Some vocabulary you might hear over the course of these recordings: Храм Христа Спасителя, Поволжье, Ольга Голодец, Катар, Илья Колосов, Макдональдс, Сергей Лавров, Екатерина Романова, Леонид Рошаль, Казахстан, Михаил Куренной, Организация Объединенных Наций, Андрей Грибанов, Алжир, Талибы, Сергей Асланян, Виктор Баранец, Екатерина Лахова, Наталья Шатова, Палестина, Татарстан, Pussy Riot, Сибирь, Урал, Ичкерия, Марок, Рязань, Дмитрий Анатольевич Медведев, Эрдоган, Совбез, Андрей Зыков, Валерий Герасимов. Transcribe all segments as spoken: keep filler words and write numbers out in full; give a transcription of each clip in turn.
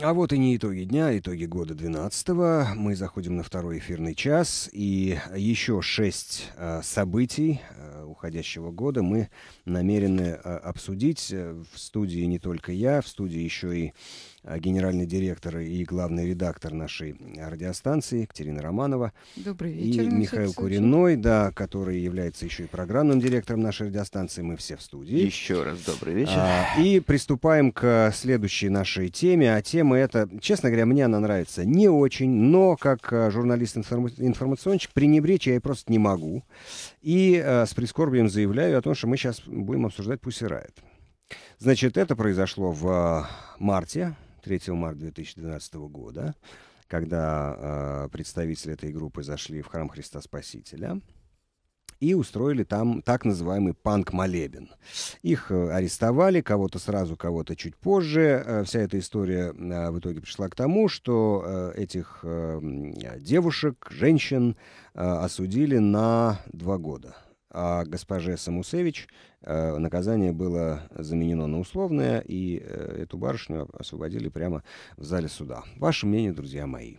А вот и не итоги дня, а итоги года двенадцатого. Мы заходим на второй эфирный час, и еще шесть а, событий а, уходящего года мы намерены а, обсудить. В студии не только я, в студии еще и а, генеральный директор и главный редактор нашей радиостанции Екатерина Романова. Добрый вечер. И Михаил Куренной, да, который является еще и программным директором нашей радиостанции. Мы все в студии. Еще раз добрый вечер. А, и приступаем к следующей нашей теме. А тема это, честно говоря, мне она нравится не очень, но как журналист-информационщик пренебречь я и просто не могу. И э, с прискорбием заявляю о том, что мы сейчас будем обсуждать Pussy Riot. Значит, это произошло в э, марте, третьего марта две тысячи двенадцатого года, когда э, представители этой группы зашли в Храм Христа Спасителя и устроили там так называемый панк-молебен. Их арестовали, кого-то сразу, кого-то чуть позже. Вся эта история в итоге пришла к тому, что этих девушек, женщин осудили на два года. А госпоже Самусевич наказание было заменено на условное, и эту барышню освободили прямо в зале суда. Ваше мнение, друзья мои?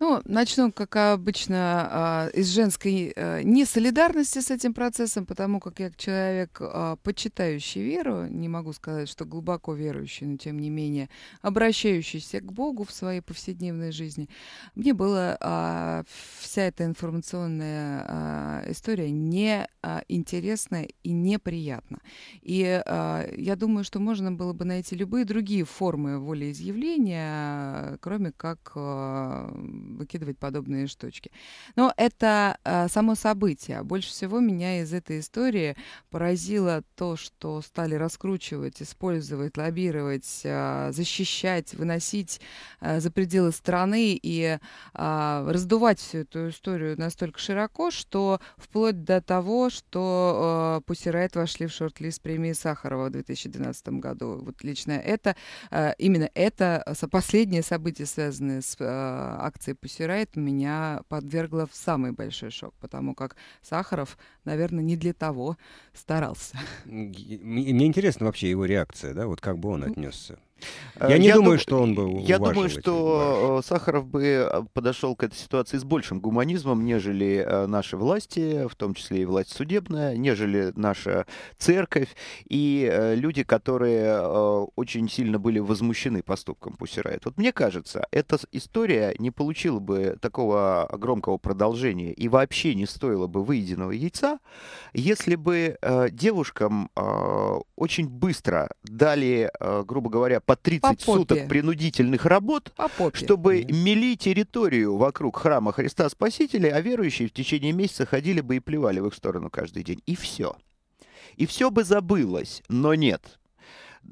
Ну, начну, как обычно, из женской несолидарности с этим процессом, потому как я человек, почитающий веру, не могу сказать, что глубоко верующий, но тем не менее обращающийся к Богу в своей повседневной жизни, мне была вся эта информационная история неинтересна и неприятна. И я думаю, что можно было бы найти любые другие формы волеизъявления, кроме как выкидывать подобные штучки. Но это а, само событие. Больше всего меня из этой истории поразило то, что стали раскручивать, использовать, лоббировать, а, защищать, выносить а, за пределы страны и а, раздувать всю эту историю настолько широко, что вплоть до того, что а, Pussy Riot вошли в шорт-лист премии Сахарова в две тысячи двенадцатом году. Вот лично это, а, именно это последнее событие, связанное с а, акции Pussy Riot, меня подвергла в самый большой шок, потому как Сахаров, наверное, не для того старался. Мне интересно вообще его реакция, да, вот как бы он отнесся. Я не я думаю, дум... что он бы Я думаю, что ваш. Сахаров бы подошел к этой ситуации с большим гуманизмом, нежели наши власти, в том числе и власть судебная, нежели наша церковь и люди, которые очень сильно были возмущены поступком Pussy Riot. Вот мне кажется, эта история не получила бы такого громкого продолжения и вообще не стоила бы выеденного яйца, если бы девушкам очень быстро дали, грубо говоря, по тридцать суток принудительных работ, чтобы мели территорию вокруг храма Христа Спасителя, а верующие в течение месяца ходили бы и плевали в их сторону каждый день. И все. И все бы забылось, но нет.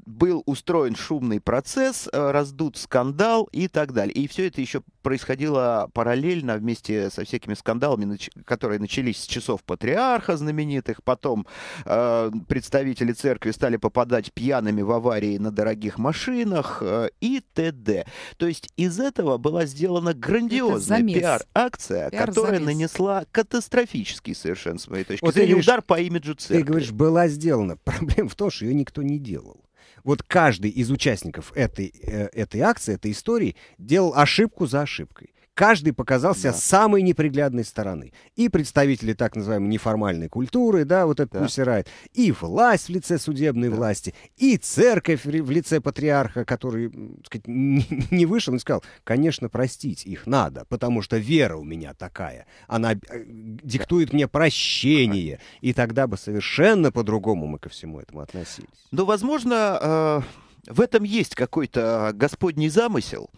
Был устроен шумный процесс, раздут скандал и так далее. И все это еще происходило параллельно вместе со всякими скандалами, которые начались с часов патриарха знаменитых. Потом э, представители церкви стали попадать пьяными в аварии на дорогих машинах э, и т.д. То есть из этого была сделана грандиозная пиар-акция, пиар которая нанесла катастрофический, совершенно с моей точки вот зрения, удар по имиджу церкви. Ты говоришь, была сделана. Проблема в том, что ее никто не делал. Вот каждый из участников этой, этой акции, этой истории, делал ошибку за ошибкой. Каждый показался да. самой неприглядной стороны. И представители так называемой неформальной культуры, да, вот это да. Pussy Riot, и власть в лице судебной да. власти, и церковь в лице патриарха, который, так сказать, не вышел и сказал, конечно, простить их надо, потому что вера у меня такая, она диктует да. мне прощение, и тогда бы совершенно по-другому мы ко всему этому относились. Ну, возможно, в этом есть какой-то господний замысел.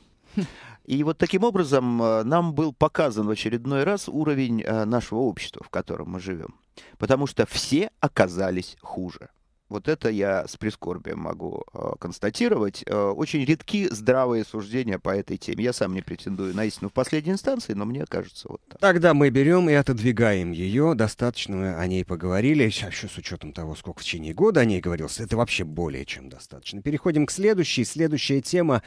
И вот таким образом нам был показан в очередной раз уровень нашего общества, в котором мы живем. Потому что все оказались хуже. Вот это я с прискорбием могу констатировать. Очень редки здравые суждения по этой теме. Я сам не претендую на истину в последней инстанции, но мне кажется вот так. Тогда мы берем и отодвигаем ее. Достаточно мы о ней поговорили. Еще с учетом того, сколько в течение года о ней говорилось, это вообще более чем достаточно. Переходим к следующей. Следующая тема,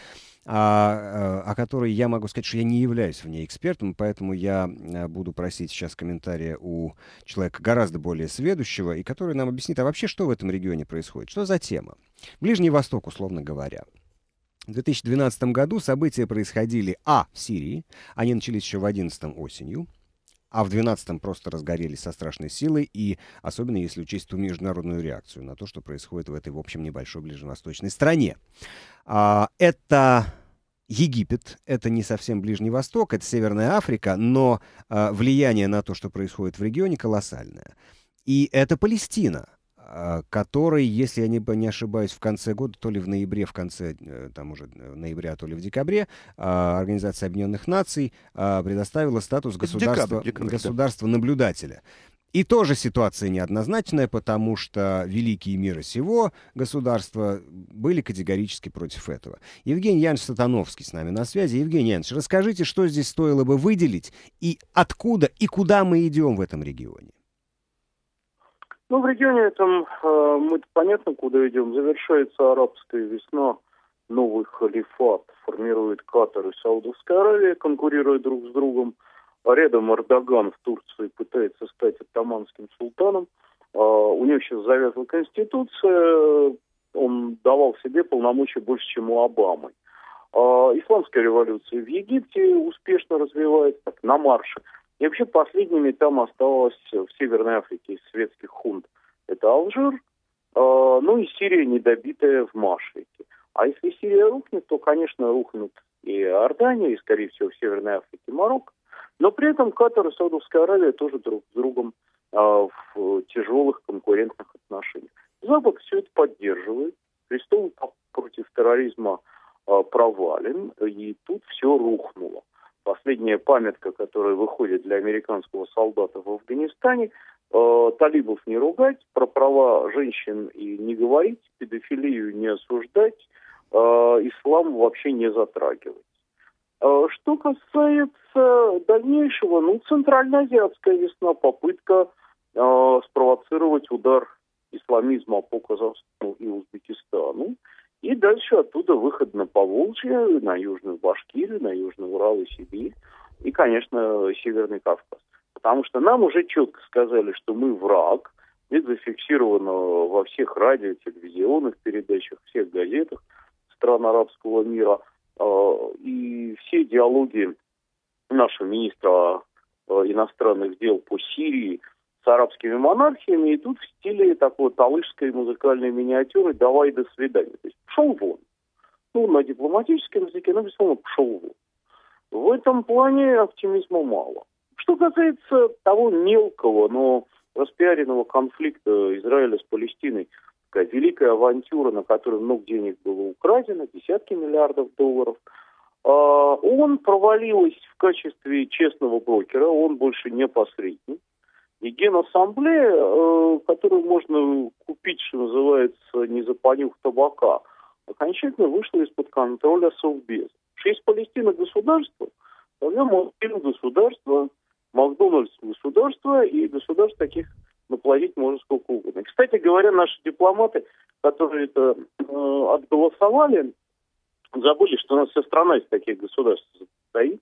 О, о которой я могу сказать, что я не являюсь в ней экспертом, поэтому я буду просить сейчас комментария у человека гораздо более сведущего, и который нам объяснит, а вообще что в этом регионе происходит, что за тема. Ближний Восток, условно говоря. В две тысячи двенадцатом году события происходили а. в Сирии, они начались еще в две тысячи одиннадцатом осенью, а в две тысячи двенадцатом просто разгорелись со страшной силой, и особенно если учесть ту международную реакцию на то, что происходит в этой, в общем, небольшой ближневосточной стране. А, это Египет, это не совсем Ближний Восток, это Северная Африка, но а, влияние на то, что происходит в регионе, колоссальное. И это Палестина, который, если я не, не ошибаюсь, в конце года, то ли в ноябре, в конце, там уже ноября, то ли в декабре, Организация Объединенных Наций предоставила статус государства, государства наблюдателя. И тоже ситуация неоднозначная, потому что великие мира сего государства были категорически против этого. Евгений Янович Сатановский с нами на связи. Евгений Янович, расскажите, что здесь стоило бы выделить, и откуда, и куда мы идем в этом регионе? Ну, в регионе этом э, мы понятно, куда идем. Завершается арабская весна, новый халифат формирует Катар и Саудовская Аравия, конкурируя друг с другом. А рядом Эрдоган в Турции пытается стать оттаманским султаном. Э, у него сейчас завязана конституция, он давал себе полномочия больше, чем у Обамы. Э, исламская революция в Египте успешно развивается, так, на марше. И вообще последними там осталось в Северной Африке из светских хунт. Это Алжир, э, ну и Сирия, недобитая в Машрике. А если Сирия рухнет, то, конечно, рухнут и Иордания, и, скорее всего, в Северной Африке Марок. Но при этом Катар и Саудовская Аравия тоже друг с другом э, в тяжелых конкурентных отношениях. Запад все это поддерживает. Престол против терроризма э, провален, и тут все рухнуло. Последняя памятка, которая выходит для американского солдата в Афганистане, э, талибов не ругать, про права женщин и не говорить, педофилию не осуждать, э, ислам вообще не затрагивать. Э, что касается дальнейшего, ну, центральноазиатская весна, попытка э, спровоцировать удар исламизма по Казахстану и Узбекистану. И дальше оттуда выход на Поволжье, на Южную Башкирию, на Южный Урал и Сибирь, и, конечно, Северный Кавказ. Потому что нам уже четко сказали, что мы враг, это зафиксировано во всех радио, телевизионных передачах, всех газетах стран арабского мира. И все диалоги нашего министра иностранных дел по Сирии с арабскими монархиями идут в стиле такой алжирской музыкальной миниатюры «Давай до свидания». То есть «пшел вон». Ну, на дипломатическом языке написано «пшел вон». В этом плане оптимизма мало. Что касается того мелкого, но распиаренного конфликта Израиля с Палестиной, такая великая авантюра, на которой много денег было украдено, десятки миллиардов долларов, он провалилась в качестве честного брокера, он больше не посредник. И Генассамблея, э, которую можно купить, что называется, не за понюх табака, окончательно вышла из-под контроля Совбеза. Шесть Палестина государства, в нем Макдональдс государства, Макдональдс государства и государств таких наплодить можно сколько угодно. И, кстати говоря, наши дипломаты, которые это э, отголосовали, забыли, что у нас вся страна из таких государств состоит.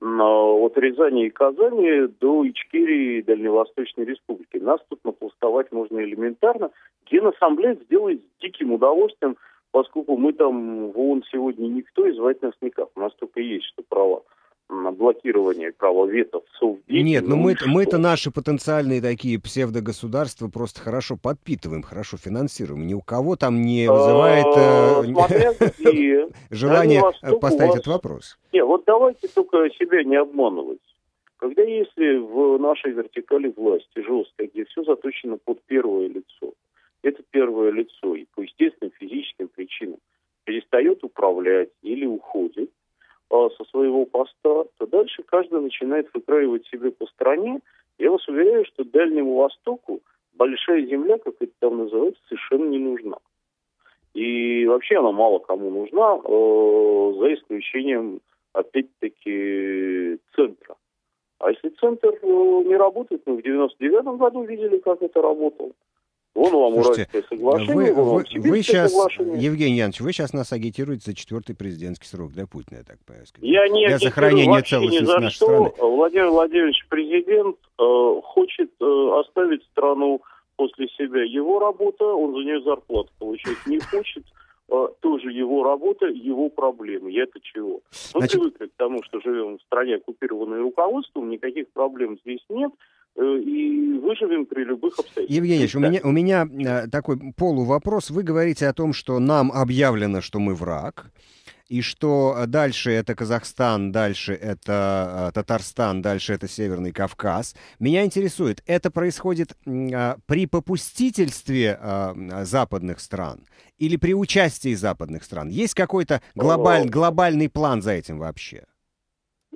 От Рязани и Казани до Ичкерии и Дальневосточной Республики. Нас тут напластовать можно элементарно. Генассамблея сделает с диким удовольствием, поскольку мы там в ООН сегодня никто, и звать нас никак. У нас только есть, что право на блокирование, право вето в Совбезе. Нет, но ну мы-то, мы-то наши потенциальные такие псевдогосударства просто хорошо подпитываем, хорошо финансируем. Ни у кого там не вызывает э, желание поставить этот вопрос. Нет, вот давайте только себя не обманывать. Когда если в нашей вертикали власти жестко, где все заточено под первое лицо, это первое лицо и по естественным физическим причинам перестает управлять или уходит со своего поста, то дальше каждый начинает выкраивать себе по стране. Я вас уверяю, что Дальнему Востоку большая земля, как это там называется, совершенно не нужна. И вообще она мало кому нужна, э, за исключением, опять-таки, центра. А если центр э, не работает, мы в девяносто девятом году видели, как это работало. Вон вам Уральское соглашение, вы, вон вы, вы сейчас, соглашение. Евгений Янович, вы сейчас нас агитируете за четвертый президентский срок для Путина, я так понимаю. Я не для сохранения целостности нашей страны. Владимир Владимирович, президент э, хочет э, оставить страну после себя. Его работа, он за нее зарплату получать не хочет. тоже его работа, его проблемы. Я-то чего? Мы Значит... привыкли к тому, что живем в стране, оккупированной руководством, никаких проблем здесь нет. И выживем при любых обстоятельствах. Евгений Янович, да. у меня, у меня такой полувопрос. Вы говорите о том, что нам объявлено, что мы враг, и что дальше это Казахстан, дальше это Татарстан, дальше это Северный Кавказ. Меня интересует, это происходит при попустительстве западных стран или при участии западных стран? Есть какой-то глобаль, глобальный план за этим вообще?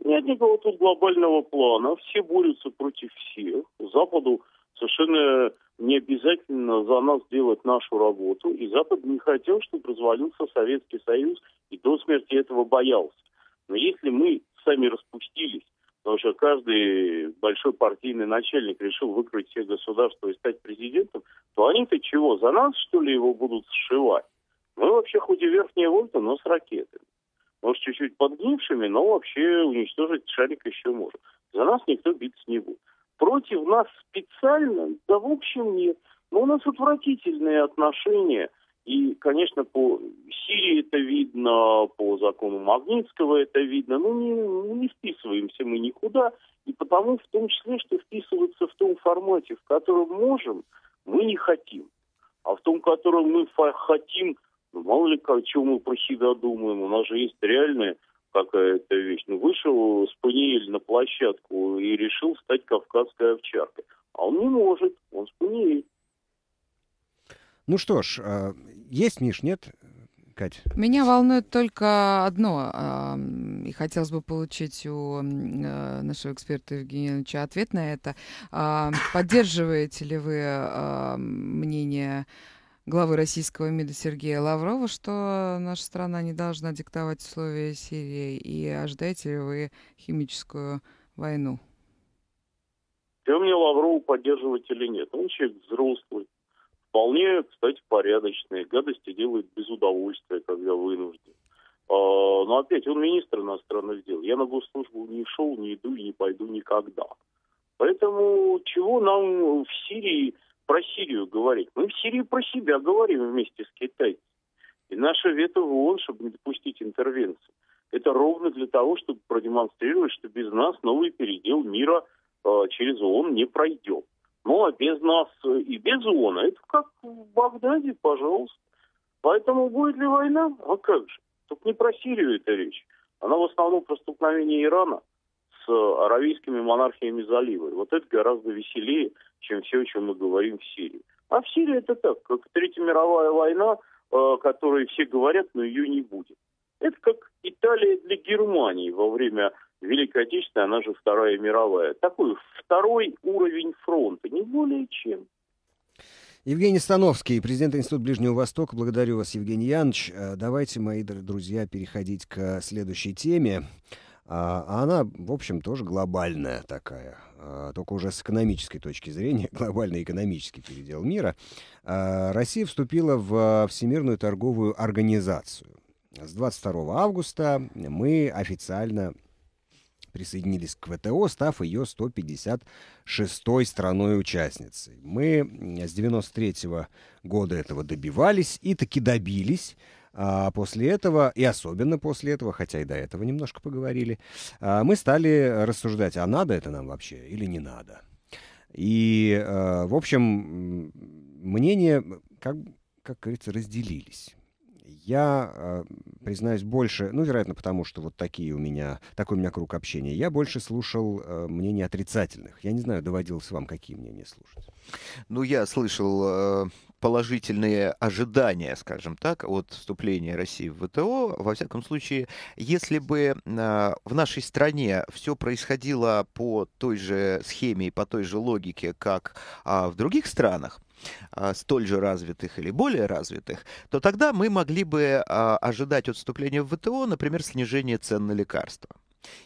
Нет никакого тут глобального плана. Все борются против всех. Западу совершенно не обязательно за нас делать нашу работу. И Запад не хотел, чтобы развалился Советский Союз, и до смерти этого боялся. Но если мы сами распустились, потому что каждый большой партийный начальник решил выкрутить все государства и стать президентом, то они-то чего, за нас, что ли, его будут сшивать? Мы вообще хоть и верхняя вольта, но с ракетами. Может, чуть-чуть подгнившими, но вообще уничтожить шарик еще можно. За нас никто биться не будет. Против нас специально? Да в общем нет. Но у нас отвратительные отношения. И, конечно, по Сирии это видно, по закону Магнитского это видно. Ну, не, не вписываемся мы никуда. И потому, в том числе, что вписываться в том формате, в котором можем, мы не хотим. А в том, в котором мы хотим... Ну, мало ли, о чем мы про себя думаем. У нас же есть реальная какая-то вещь. Ну, вышел спаниель на площадку и решил стать кавказской овчаркой. А он не может, он спаниель. Ну что ж, есть, Миш, нет? Кать? Меня волнует только одно. И хотелось бы получить у нашего эксперта Евгения Яновича ответ на это. Поддерживаете ли вы мнение главы российского МИДа Сергея Лаврова, что наша страна не должна диктовать условия Сирии, и ожидаете ли вы химическую войну? Чем мне Лаврову поддерживать или нет? Он человек взрослый, вполне, кстати, порядочный, гадости делает без удовольствия, когда вынужден. Но опять, он министр иностранных дел. Я на госслужбу не шел, не иду и не пойду никогда. Поэтому чего нам в Сирии... про Сирию говорить. Мы в Сирии про себя говорим вместе с китайцами. И наше вето в ООН, чтобы не допустить интервенции, это ровно для того, чтобы продемонстрировать, что без нас новый передел мира э, через ООН не пройдет. Ну, а без нас э, и без ООН, это как в Багдаде, пожалуйста. Поэтому будет ли война? А как же? Только не про Сирию эта речь. Она в основном про столкновение Ирана с аравийскими монархиями залива. И вот это гораздо веселее, чем все, о чем мы говорим в Сирии. А в Сирии это так, как Третья мировая война, о которой все говорят, но ее не будет. Это как Италия для Германии во время Великой Отечественной, она же Вторая мировая. Такой второй уровень фронта, не более чем. Евгений Сатановский, президент Института Ближнего Востока. Благодарю вас, Евгений Янович. Давайте, мои друзья, переходить к следующей теме. А она, в общем, тоже глобальная такая, только уже с экономической точки зрения, глобальный экономический передел мира. Россия вступила в Всемирную торговую организацию. С двадцать второго августа мы официально присоединились к ВТО, став ее сто пятьдесят шестой страной-участницей. Мы с девяносто третьего года этого добивались и таки добились. А после этого, и особенно после этого, хотя и до этого немножко поговорили, мы стали рассуждать, а надо это нам вообще или не надо. И, в общем, мнения, как, как говорится, разделились. Я, признаюсь, больше, ну, вероятно, потому что вот такие у меня, такой у меня круг общения, я больше слушал мнения отрицательных. Я не знаю, доводилось вам какие мнения слушать. Ну, я слышал... положительные ожидания, скажем так, от вступления России в ВТО. Во всяком случае, если бы в нашей стране все происходило по той же схеме и по той же логике, как в других странах, столь же развитых или более развитых, то тогда мы могли бы ожидать от вступления в ВТО, например, снижение цен на лекарства.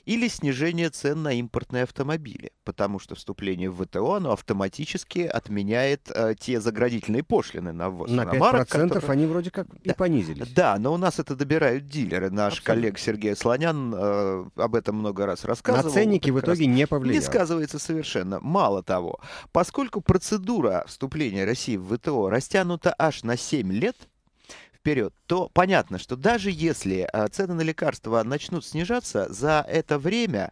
Или снижение цен на импортные автомобили, потому что вступление в ВТО, оно автоматически отменяет э, те заградительные пошлины на ввоз. На пять процентов марок, которые... они вроде как да. и понизились. Да, но у нас это добирают дилеры. Наш Абсолютно. коллега Сергей Слонян э, об этом много раз рассказывал. На ценники в итоге раз... не повлияли. Не сказывается совершенно. Мало того, поскольку процедура вступления России в ВТО растянута аж на семь лет, вперед, то понятно, что даже если цены на лекарства начнут снижаться, за это время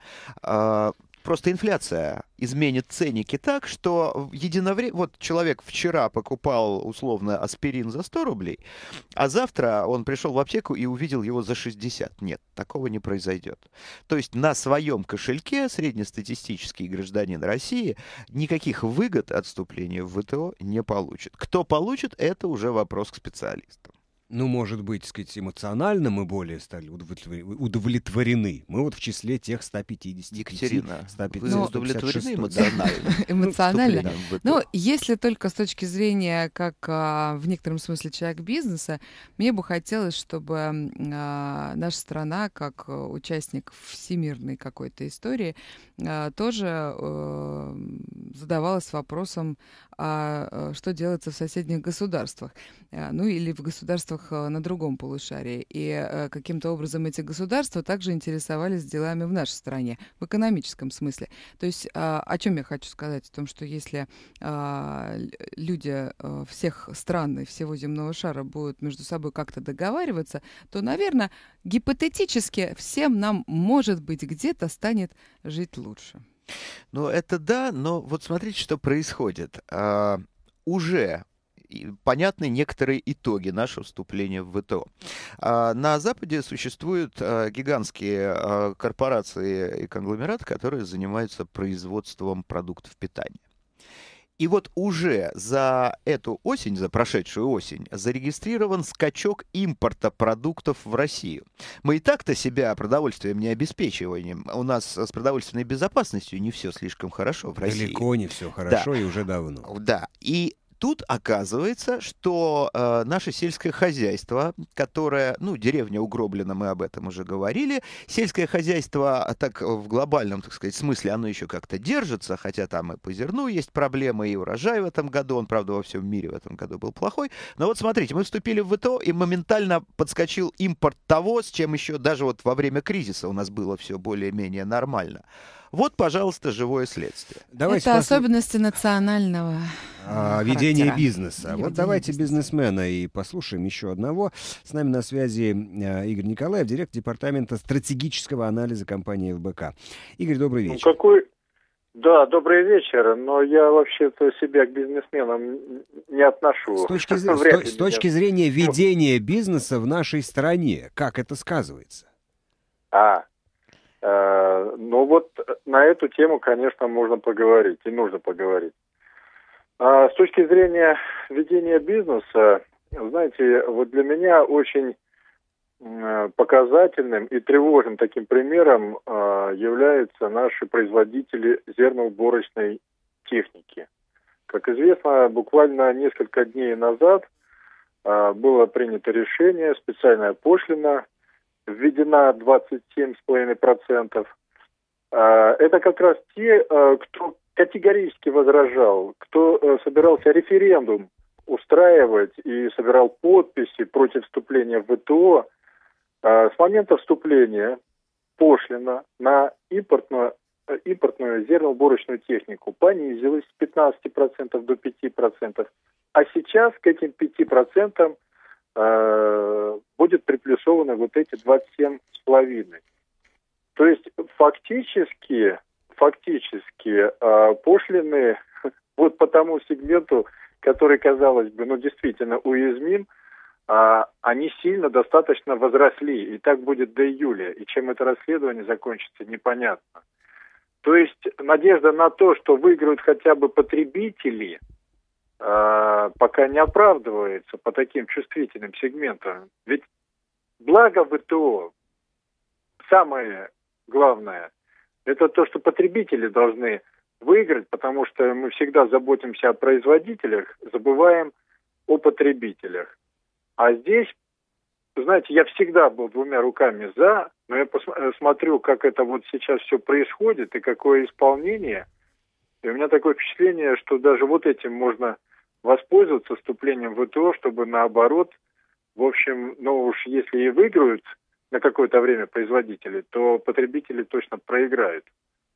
просто инфляция изменит ценники так, что единовременно... Вот человек вчера покупал, условно, аспирин за сто рублей, а завтра он пришел в аптеку и увидел его за шестьдесят. Нет, такого не произойдет. То есть на своем кошельке среднестатистический гражданин России никаких выгод отступления в ВТО не получит. Кто получит, это уже вопрос к специалистам. Ну, может быть, сказать, эмоционально мы более стали удовлетворены. Мы вот в числе тех сто пятьдесят. Екатерина, сто пятьдесят, ну, удовлетворены эмоционально. Эмоционально. Ну, если только с точки зрения, как в некотором смысле человек бизнеса, мне бы хотелось, чтобы наша страна, как участник всемирной какой-то истории, тоже задавалась вопросом, что делается в соседних государствах. Ну, или в государствах на другом полушарии. И каким-то образом эти государства также интересовались делами в нашей стране, в экономическом смысле. То есть о чем я хочу сказать? О том, что если люди всех стран и всего земного шара будут между собой как-то договариваться, то, наверное, гипотетически всем нам, может быть, где-то станет жить лучше. Ну, это да, но вот смотрите, что происходит. А, уже... понятны некоторые итоги нашего вступления в ВТО. На Западе существуют гигантские корпорации и конгломераты, которые занимаются производством продуктов питания. И вот уже за эту осень, за прошедшую осень, зарегистрирован скачок импорта продуктов в Россию. Мы и так-то себя продовольствием не обеспечиваем. У нас с продовольственной безопасностью не все слишком хорошо в России. Далеко не все хорошо, да. И уже давно. Да, и тут оказывается, что э, наше сельское хозяйство, которое, ну, деревня угроблена, мы об этом уже говорили, сельское хозяйство, так в глобальном, так сказать, смысле, оно еще как-то держится, хотя там и по зерну есть проблемы, и урожай в этом году, он, правда, во всем мире в этом году был плохой. Но вот смотрите, мы вступили в ВТО, и моментально подскочил импорт того, с чем еще даже вот во время кризиса у нас было все более-менее нормально. Вот, пожалуйста, живое следствие. Давайте Это послуш... особенности национального а, ведения бизнеса. Ведение вот давайте бизнеса. Бизнесмена и послушаем еще одного. С нами на связи Игорь Николаев, директор департамента стратегического анализа компании ФБК. Игорь, добрый вечер. Ну, какой... Да, добрый вечер, но я вообще-то себя к бизнесменам не отношу. С точки, зр... с точки зрения ведения бизнеса в нашей стране, как это сказывается? А... Ну вот на эту тему, конечно, можно поговорить и нужно поговорить. А с точки зрения ведения бизнеса, знаете, вот для меня очень показательным и тревожным таким примером являются наши производители зерноуборочной техники. Как известно, буквально несколько дней назад было принято решение, специальная пошлина введена двадцать семь и пять десятых процента. Это как раз те, кто категорически возражал, кто собирался референдум устраивать и собирал подписи против вступления в ВТО. С момента вступления пошлина на импортную, импортную зерноуборочную технику понизилась с пятнадцати процентов до пяти процентов, а сейчас к этим пяти процентам будет приплюсованы вот эти двадцать семь и пять десятых. То есть фактически, фактически пошлины вот по тому сегменту, который, казалось бы, ну, действительно уязвим, они сильно достаточно возросли. И так будет до июля. И чем это расследование закончится, непонятно. То есть надежда на то, что выиграют хотя бы потребители, пока не оправдывается по таким чувствительным сегментам. Ведь благо ВТО, самое главное, это то, что потребители должны выиграть, потому что мы всегда заботимся о производителях, забываем о потребителях. А здесь, знаете, я всегда был двумя руками за, но я смотрю, как это вот сейчас все происходит и какое исполнение. И у меня такое впечатление, что даже вот этим можно воспользоваться вступлением в ВТО, чтобы наоборот, в общем, ну уж если и выиграют на какое-то время производители, то потребители точно проиграют.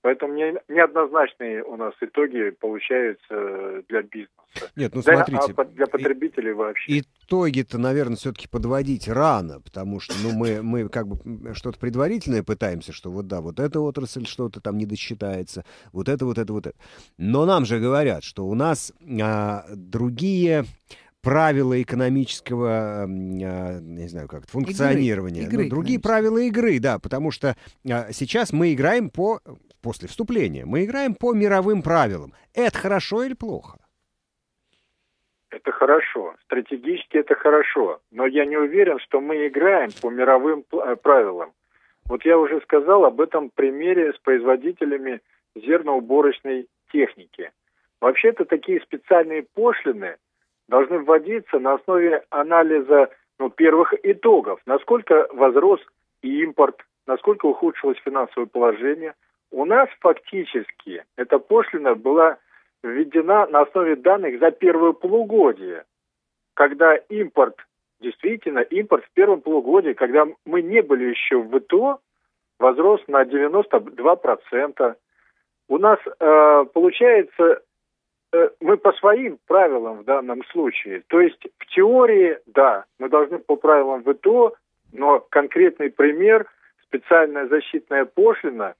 Поэтому не, неоднозначные у нас итоги получаются для бизнеса. Нет, ну для, смотрите, а для потребителей и, вообще. Итоги-то, наверное, все-таки подводить рано, потому что ну, мы, мы как бы что-то предварительное пытаемся, что вот да, вот эта отрасль что-то там недосчитается, вот это, вот это, вот это. Но нам же говорят, что у нас а, другие... правила экономического, не знаю как, функционирования. Игры. Игры, ну, другие правила игры, да, потому что сейчас мы играем по, после вступления, мы играем по мировым правилам. Это хорошо или плохо? Это хорошо. Стратегически это хорошо. Но я не уверен, что мы играем по мировым правилам. Вот я уже сказал об этом примере с производителями зерноуборочной техники. Вообще-то такие специальные пошлины должны вводиться на основе анализа ну, первых итогов. Насколько возрос импорт, насколько ухудшилось финансовое положение. У нас фактически эта пошлина была введена на основе данных за первое полугодие, когда импорт, действительно, импорт в первом полугодии, когда мы не были еще в ВТО, возрос на девяносто два процента. У нас э, получается... Мы по своим правилам в данном случае. То есть в теории, да, мы должны по правилам ВТО, но конкретный пример, специальная защитная пошлина,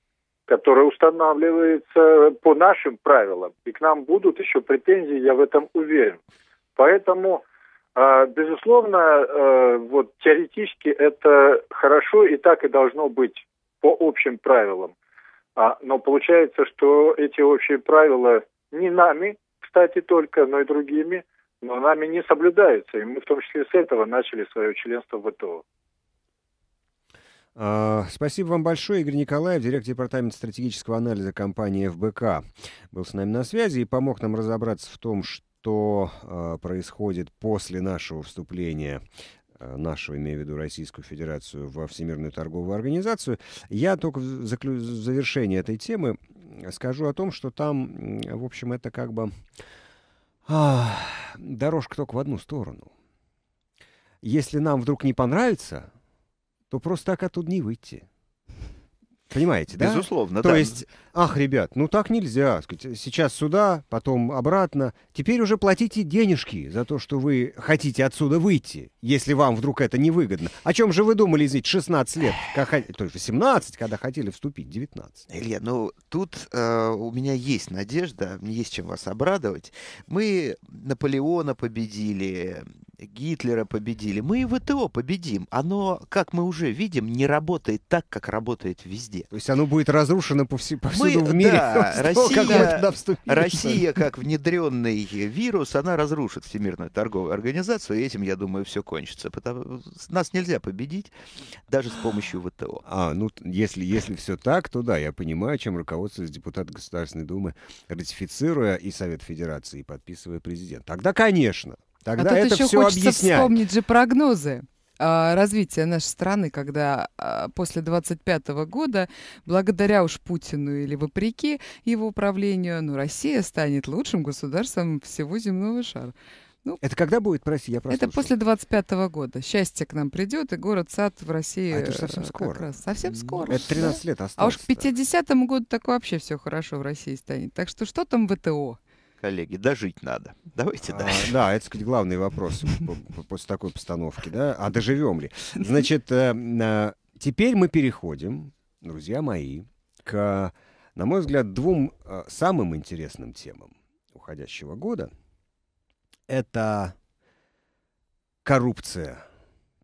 которая устанавливается по нашим правилам, и к нам будут еще претензии, я в этом уверен. Поэтому, безусловно, вот теоретически это хорошо и так и должно быть по общим правилам. Но получается, что эти общие правила не нами, кстати, только, но и другими, но нами не соблюдаются. И мы в том числе с этого начали свое членство в ВТО. Спасибо вам большое. Игорь Николаев, директор департамента стратегического анализа компании ФБК, был с нами на связи и помог нам разобраться в том, что происходит после нашего вступления, нашего, имею в виду, Российскую Федерацию, во Всемирную торговую организацию. Я только в завершении этой темы скажу о том, что там, в общем, это как бы а, дорожка только в одну сторону. Если нам вдруг не понравится, то просто так оттуда не выйти. Понимаете, да? Безусловно, да. То есть, ах, ребят, ну так нельзя. Сейчас сюда, потом обратно. Теперь уже платите денежки за то, что вы хотите отсюда выйти, если вам вдруг это невыгодно. О чем же вы думали, извините, шестнадцать лет, как, то есть восемнадцать, когда хотели вступить, девятнадцать? Илья, ну тут э, у меня есть надежда, мне есть чем вас обрадовать. Мы Наполеона победили, Гитлера победили. Мы и ВТО победим. Оно, как мы уже видим, не работает так, как работает везде. То есть оно будет разрушено повсю, повсюду мы, в мире. Да, Россия, как Россия, как внедренный вирус, она разрушит Всемирную торговую организацию, и этим, я думаю, все кончится. Потому нас нельзя победить даже с помощью ВТО. А, ну, если, если все так, то да, я понимаю, чем руководствуются депутаты Государственной Думы, ратифицируя и Совет Федерации, и подписывая президент. Тогда, конечно, тогда а это все объясняет. А тут еще хочется вспомнить же прогнозы развития нашей страны, когда после двадцать пятого года, благодаря уж Путину или вопреки его правлению, ну, Россия станет лучшим государством всего земного шара. Ну, это когда будет, прости, я прослушал. Это после двадцать пятого года. Счастье к нам придет, и город-сад в России... А это же совсем скоро. Раз. Совсем скоро. Это тринадцать лет осталось. А уж к пятидесятому году так вообще все хорошо в России станет. Так что что там ВТО? Коллеги, дожить надо. Давайте а, дальше. Да, это, сказать, главный вопрос после такой постановки, да? А доживем ли? Значит, теперь мы переходим, друзья мои, к, на мой взгляд, двум самым интересным темам уходящего года. Это коррупция.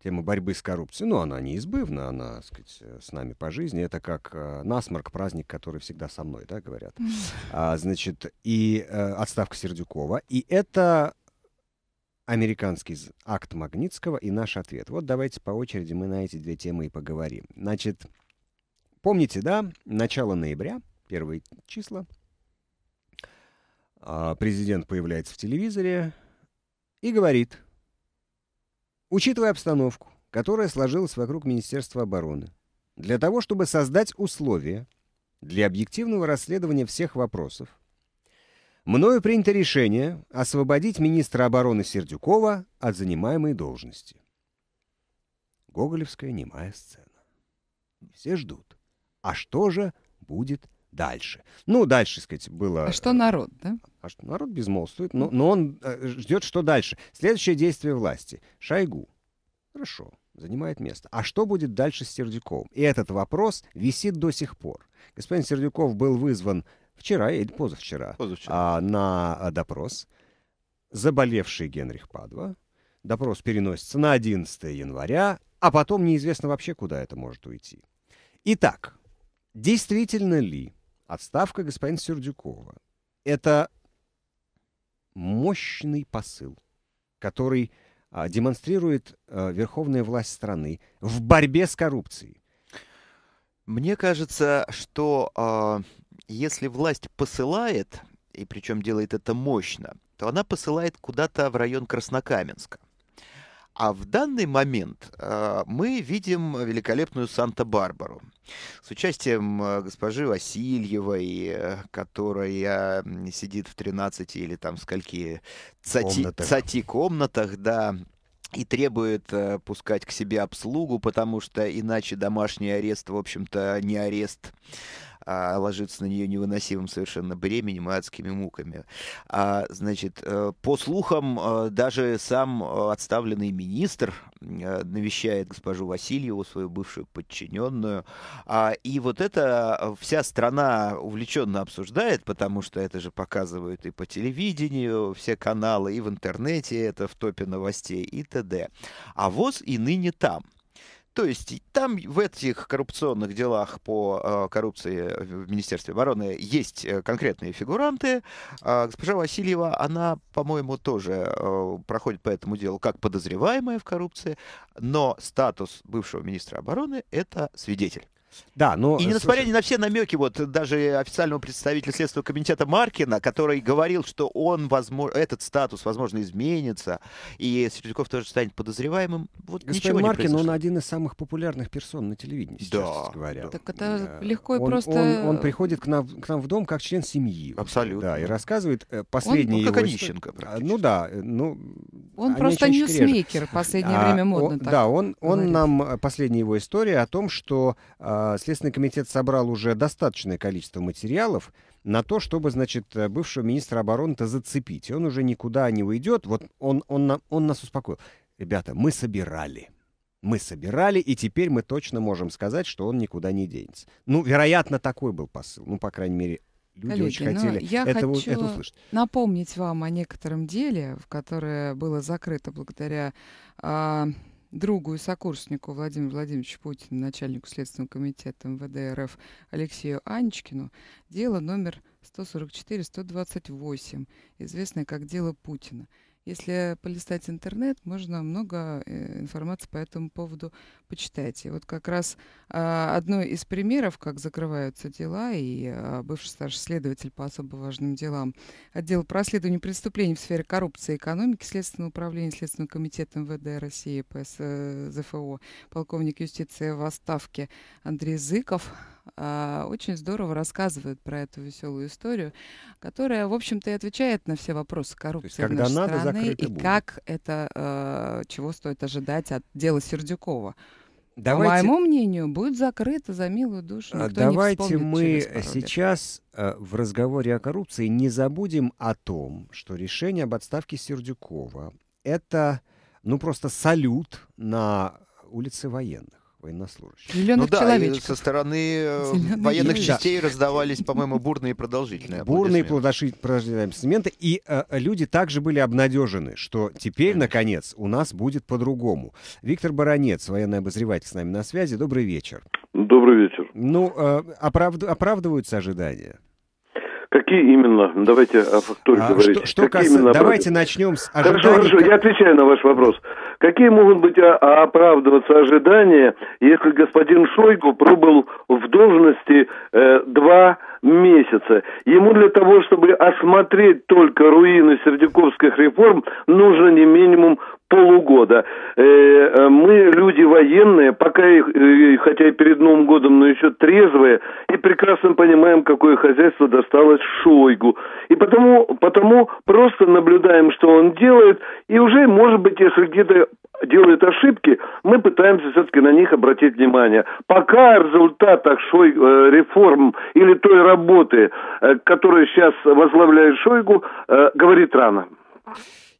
Тема борьбы с коррупцией, ну, она неизбывна, она, так сказать, с нами по жизни. Это как э, насморк, праздник, который всегда со мной, да, говорят. А, значит, и э, отставка Сердюкова. И это американский акт Магнитского и наш ответ. Вот давайте по очереди мы на эти две темы и поговорим. Значит, помните, да, начало ноября, первые числа, э, президент появляется в телевизоре и говорит... Учитывая обстановку, которая сложилась вокруг Министерства обороны, для того, чтобы создать условия для объективного расследования всех вопросов, мною принято решение освободить министра обороны Сердюкова от занимаемой должности. Гоголевская немая сцена. Все ждут. А что же будет дальше. Ну, дальше, так сказать, было... А что народ, да? А что народ безмолвствует, но, но он ждет, что дальше. Следующее действие власти. Шойгу. Хорошо, занимает место. А что будет дальше с Сердюковым? И этот вопрос висит до сих пор. Господин Сердюков был вызван вчера или позавчера, позавчера. А, на допрос. Заболевший Генрих Падва. Допрос переносится на одиннадцатое января, а потом неизвестно вообще, куда это может уйти. Итак, действительно ли отставка господина Сердюкова — это мощный посыл, который а, демонстрирует а, верховная власть страны в борьбе с коррупцией? Мне кажется, что а, если власть посылает, и причем делает это мощно, то она посылает куда-то в район Краснокаменска. А в данный момент э, мы видим великолепную Санта-Барбару с участием э, госпожи Васильевой, э, которая сидит в тринадцати или там скольки цати комнатах, да, и требует э, пускать к себе обслугу, потому что иначе домашний арест, в общем-то, не арест. А, ложится на нее невыносимым совершенно бременем и адскими муками. А, значит, по слухам, даже сам отставленный министр навещает госпожу Васильеву, свою бывшую подчиненную. А, и вот это вся страна увлеченно обсуждает, потому что это же показывают и по телевидению, все каналы, и в интернете, это в топе новостей и т.д. А ВОЗ и ныне там. То есть там в этих коррупционных делах по э, коррупции в Министерстве обороны есть э, конкретные фигуранты. Э, госпожа Васильева, она, по-моему, тоже э, проходит по этому делу как подозреваемая в коррупции, но статус бывшего министра обороны — это свидетель. Да, но... И несмотря на все намеки, вот даже официального представителя Следственного комитета Маркина, который говорил, что он, возможно, этот статус, возможно, изменится, и Сердюков тоже станет подозреваемым, вот господин ничего не Маркин, произошло. Он один из самых популярных персон на телевидении, сейчас, да, сейчас говоря. Так это да. легко и он, просто... Он, он приходит к нам, к нам в дом как член семьи. Абсолютно. Да, и рассказывает последние... Он ну, как Онищенко. Ну да, ну... Он просто ньюсмейкер, в последнее а, время модно он, так. Да, он, он нам... Последняя его история о том, что... Следственный комитет собрал уже достаточное количество материалов на то, чтобы, значит, бывшего министра обороны-то зацепить. И он уже никуда не уйдет. Вот он, он, он нас успокоил. Ребята, мы собирали. Мы собирали, и теперь мы точно можем сказать, что он никуда не денется. Ну, вероятно, такой был посыл. Ну, по крайней мере, люди коллеги, очень хотели я этого, хочу это услышать. Напомнить вам о некотором деле, которое было закрыто благодаря... Э другу и сокурснику Владимиру Владимировичу Путину, начальнику Следственного комитета МВД РФ Алексею Анечкину, дело номер сто сорок четыре сто двадцать восемь, известное как дело Путина. Если полистать интернет, можно много информации по этому поводу почитать. И вот как раз а, одно из примеров, как закрываются дела, и а, бывший старший следователь по особо важным делам отдела по расследованию преступлений в сфере коррупции и экономики Следственного управления Следственного комитета МВД России ПС ЗФО, полковник юстиции в отставке Андрей Зыков, а, очень здорово рассказывает про эту веселую историю, которая, в общем-то, и отвечает на все вопросы коррупции в нашей стране. И будет. Как это, э, чего стоит ожидать от дела Сердюкова? Давайте, по моему мнению, будет закрыто за милую душу. Никто давайте не мы сейчас э, в разговоре о коррупции не забудем о том, что решение об отставке Сердюкова — это ну просто салют на улице военных. Военнослужащих. Ну да, и со стороны Зеленых военных Зеленых. частей раздавались, по-моему, бурные и продолжительные бурные продолжительные аплодисменты. И э, люди также были обнадежены, что теперь, наконец, у нас будет по-другому. Виктор Баранец, военный обозреватель, с нами на связи. Добрый вечер. Добрый вечер. Ну, э, оправд... оправдываются ожидания? Какие именно? Давайте о факторе а, говорить. Что, что кас... именно... Давайте начнем с ожиданий. Хорошо, хорошо, я отвечаю на ваш вопрос. Какие могут быть оправдываться ожидания, если господин Шойгу пробыл в должности э, два месяца? Ему для того, чтобы осмотреть только руины сердюковских реформ, нужно не минимум полугода. Мы люди военные, пока их, хотя и перед Новым годом, но еще трезвые, и прекрасно понимаем, какое хозяйство досталось Шойгу. И потому, потому просто наблюдаем, что он делает, и уже, может быть, если где-то делают ошибки, мы пытаемся все-таки на них обратить внимание. Пока о результатах Шой, реформ или той работы, которую сейчас возглавляет Шойгу, говорит рано.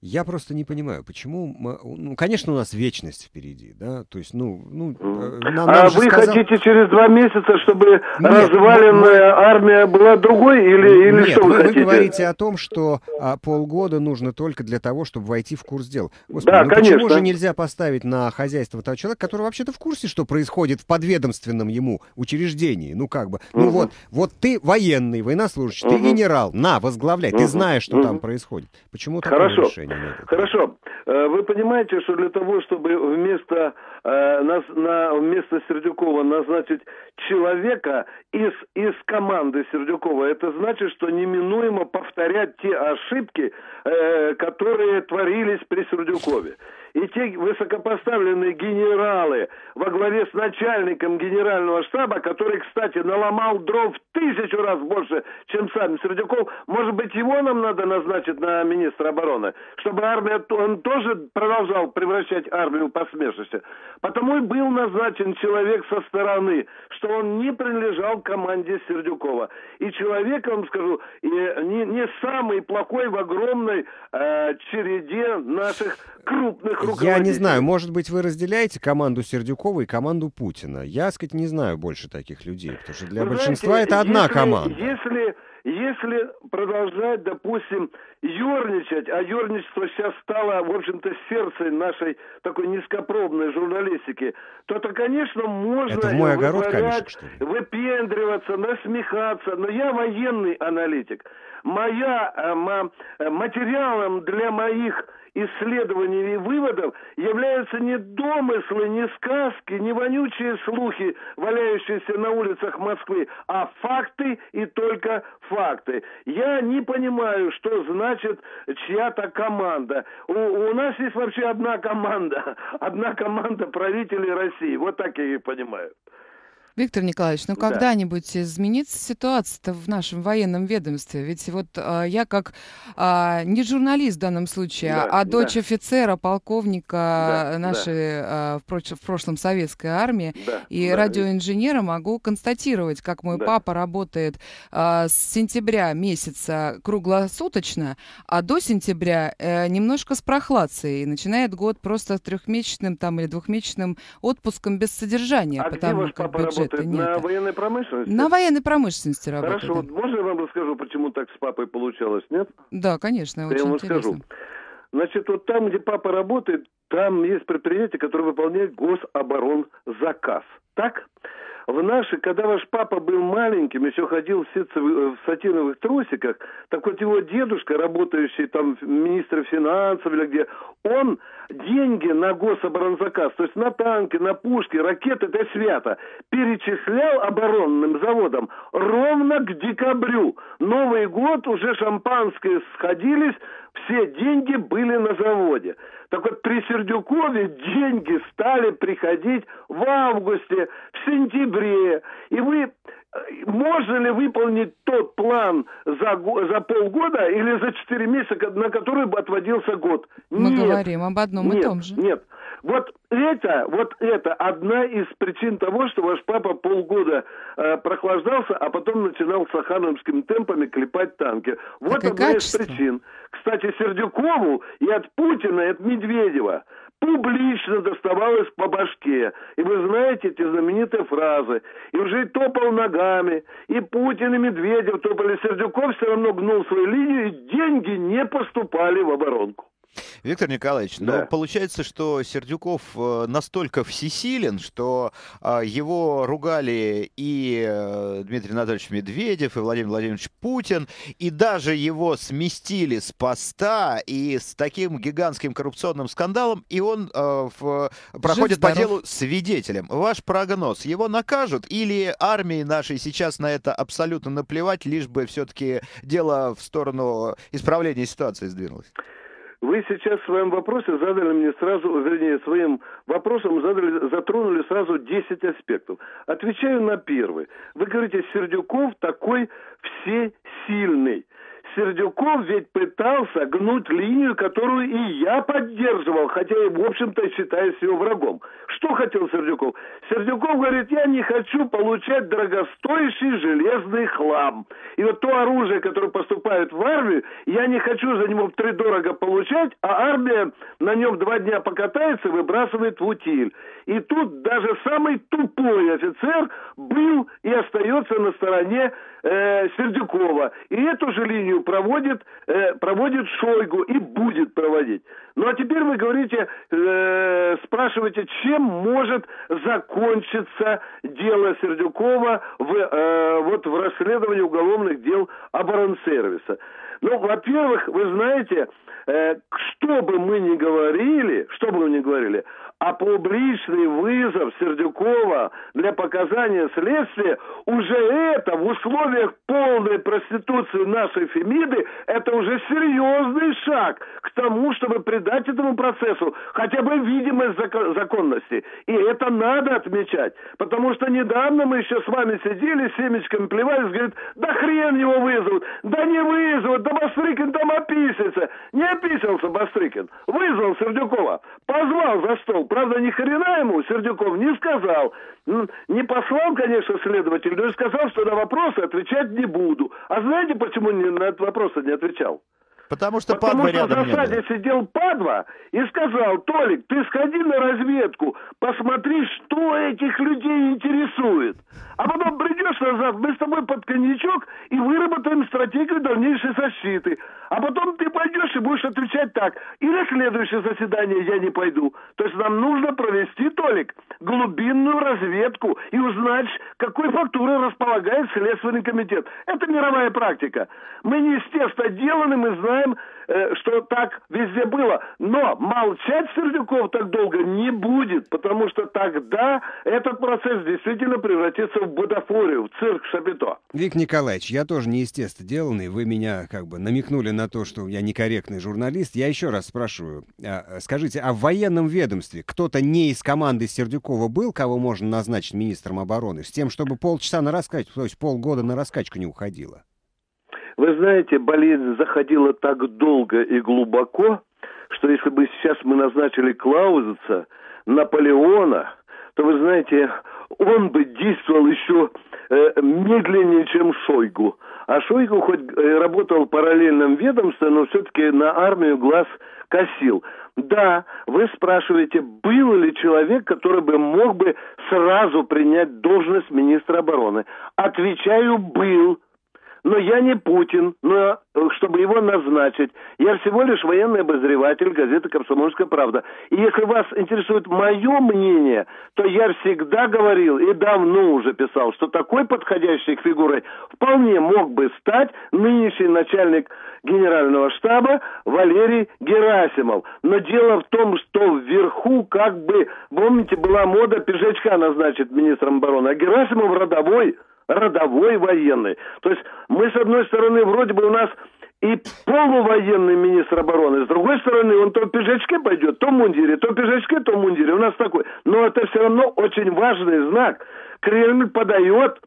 Я просто не понимаю, почему... Мы, ну, конечно, у нас вечность впереди, да? То есть, ну... ну нам, а нам вы сказал... хотите через два месяца, чтобы нет, разваленная мы... армия была другой? Или, или нет, что вы, вы хотите? Нет, вы говорите о том, что а, полгода нужно только для того, чтобы войти в курс дел. Господи, да, ну конечно. Почему же нельзя поставить на хозяйство того человека, который вообще-то в курсе, что происходит в подведомственном ему учреждении? Ну, как бы... Угу. Ну, вот, вот ты военный, военнослужащий, угу. ты генерал, на, возглавляй, угу. ты знаешь, что угу. там происходит. Почему такое Хорошо. решение? Хорошо. Вы понимаете, что для того, чтобы вместо, вместо Сердюкова назначить человека из, из команды Сердюкова, это значит, что неминуемо повторять те ошибки, которые творились при Сердюкове. И те высокопоставленные генералы во главе с начальником генерального штаба, который, кстати, наломал дров в тысячу раз больше, чем сам Сердюков, может быть, его нам надо назначить на министра обороны, чтобы армия, он тоже продолжал превращать армию в посмешище. Потому и был назначен человек со стороны, что он не принадлежал команде Сердюкова. И человек, вам скажу, не, не самый плохой в огромной э, череде наших крупных. Я не знаю, может быть, вы разделяете команду Сердюкова и команду Путина. Я, так сказать, не знаю больше таких людей, потому что для вы большинства знаете, это если, одна команда. Если, если продолжать, допустим, ерничать, а ерничество сейчас стало, в общем-то, сердцем нашей такой низкопробной журналистики, то, то конечно, можно это в мой огород, конечно, что ли? Выпендриваться, насмехаться. Но я военный аналитик. Моя, э, м- материалом для моих исследований и выводов являются не домыслы, не сказки, не вонючие слухи, валяющиеся на улицах Москвы, а факты и только факты. Я не понимаю, что значит чья-то команда. У, у нас есть вообще одна команда, одна команда правителей России. Вот так я ее понимаю. Виктор Николаевич, ну да. когда-нибудь изменится ситуация-то в нашем военном ведомстве? Ведь вот а, я как а, не журналист в данном случае, да, а дочь да. офицера, полковника да, нашей да. А, в, проч- в прошлом советской армии да, и да, радиоинженера да. могу констатировать, как мой да. папа работает а, с сентября месяца круглосуточно, а до сентября а, немножко с прохладцей. И начинает год просто трехмесячным там, или двухмесячным отпуском без содержания. А потому где как ваш это на нет. военной промышленности? На военной промышленности работает. Хорошо, да. Вот можно я вам расскажу, почему так с папой получалось, нет? Да, конечно, я очень вам интересно. Скажу. Значит, вот там, где папа работает, там есть предприятие, которое выполняет гособоронзаказ. Так? В наши, когда ваш папа был маленьким, еще ходил в сатиновых трусиках, так вот его дедушка, работающий там министром финансов или где, он деньги на гособоронзаказ, то есть на танки, на пушки, ракеты, это свято, перечислял оборонным заводам ровно к декабрю. Новый год, уже шампанское сходились, все деньги были на заводе. Так вот, при Сердюкове деньги стали приходить в августе, в сентябре. И вы, можно ли выполнить тот план за, за полгода или за четыре месяца, на который бы отводился год? Мы нет, говорим об одном нет, и том же. Нет. Вот это, вот это одна из причин того, что ваш папа полгода э, прохлаждался, а потом начинал с сахановскими темпами клепать танки. Вот так одна из причин. Кстати, Сердюкову и от Путина, и от Медведева публично доставалось по башке. И вы знаете эти знаменитые фразы. И уже топал ногами. И Путин, и Медведев топали. Сердюков все равно гнул свою линию, и деньги не поступали в оборонку. Виктор Николаевич, да. но получается, что Сердюков настолько всесилен, что его ругали и Дмитрий Анатольевич Медведев, и Владимир Владимирович Путин, и даже его сместили с поста и с таким гигантским коррупционным скандалом, и он э, в, проходит Жив, по делу свидетелем. Ваш прогноз, его накажут или армии нашей сейчас на это абсолютно наплевать, лишь бы все-таки дело в сторону исправления ситуации сдвинулось? Вы сейчас в своем вопросе задали мне сразу, вернее, своим вопросом задали, затронули сразу десять аспектов. Отвечаю на первый. Вы говорите, Сердюков такой всесильный. Сердюков ведь пытался гнуть линию, которую и я поддерживал, хотя и, в общем-то, считаюсь его врагом. Что хотел Сердюков? Сердюков говорит, я не хочу получать дорогостоящий железный хлам. И вот то оружие, которое поступает в армию, я не хочу за него втридорого получать, а армия на нем два дня покатается и выбрасывает в утиль. И тут даже самый тупой офицер был и остается на стороне э, Сердюкова. И эту же линию проводит, э, проводит Шойгу и будет проводить. Ну а теперь вы говорите, э, спрашиваете, чем может закончиться дело Сердюкова в, э, вот в расследовании уголовных дел оборонсервиса. Ну, во-первых, вы знаете, э, что бы мы ни говорили, что бы мы ни говорили, а публичный вызов Сердюкова для показания следствия, уже это в условиях полной проституции нашей Фемиды, это уже серьезный шаг к тому, чтобы придать этому процессу хотя бы видимость закон- законности. И это надо отмечать. Потому что недавно мы еще с вами сидели, семечками плевались, говорит, да хрен его вызовут, да не вызовут, да Бастрыкин там описался. Не описался Бастрыкин, вызвал Сердюкова, позвал за стол. Правда, ни хрена ему Сердюков не сказал. Не послал, конечно, следователь, но и сказал, что на вопросы отвечать не буду. А знаете, почему не, на этот вопрос не отвечал? Потому что, Потому что в засаде сидел падла и сказал, Толик, ты сходи на разведку, посмотри, что этих людей интересует. А потом придешь назад, мы с тобой под коньячок и выработаем стратегию дальнейшей защиты. А потом ты пойдешь и будешь отвечать так. И на следующее заседание я не пойду. То есть нам нужно провести, Толик, глубинную разведку и узнать, какой фактурой располагает Следственный комитет. Это мировая практика. Мы не из теста деланы, мы знаем, что так везде было. Но молчать Сердюков так долго не будет, потому что тогда этот процесс действительно превратится в бутафорию, в цирк Шапито. Вик Николаевич, я тоже не из теста деланный. Вы меня как бы намекнули на то, что я некорректный журналист. Я еще раз спрашиваю. Скажите, а в военном ведомстве кто-то не из команды Сердюкова был, кого можно назначить министром обороны, с тем, чтобы полчаса на раскачку, то есть полгода на раскачку не уходило? Вы знаете, болезнь заходила так долго и глубоко, что если бы сейчас мы назначили Клаузица, Наполеона, то, вы знаете, он бы действовал еще э, медленнее, чем Шойгу. А Шойгу хоть э, работал в параллельном ведомстве, но все-таки на армию глаз косил. Да, вы спрашиваете, был ли человек, который бы мог бы сразу принять должность министра обороны. Отвечаю, был. Но я не Путин, но чтобы его назначить. Я всего лишь военный обозреватель газеты «Комсомольская правда». И если вас интересует мое мнение, то я всегда говорил и давно уже писал, что такой подходящей фигурой вполне мог бы стать нынешний начальник генерального штаба Валерий Герасимов. Но дело в том, что вверху как бы, помните, была мода Пижачка назначить министром обороны, а Герасимов родовой. Родовой военный. То есть мы, с одной стороны, вроде бы у нас и полувоенный министр обороны, с другой стороны, он то в пижачке пойдет, то в мундире, то в пижачке, то в мундире. У нас такой. Но это все равно очень важный знак. Кремль подает...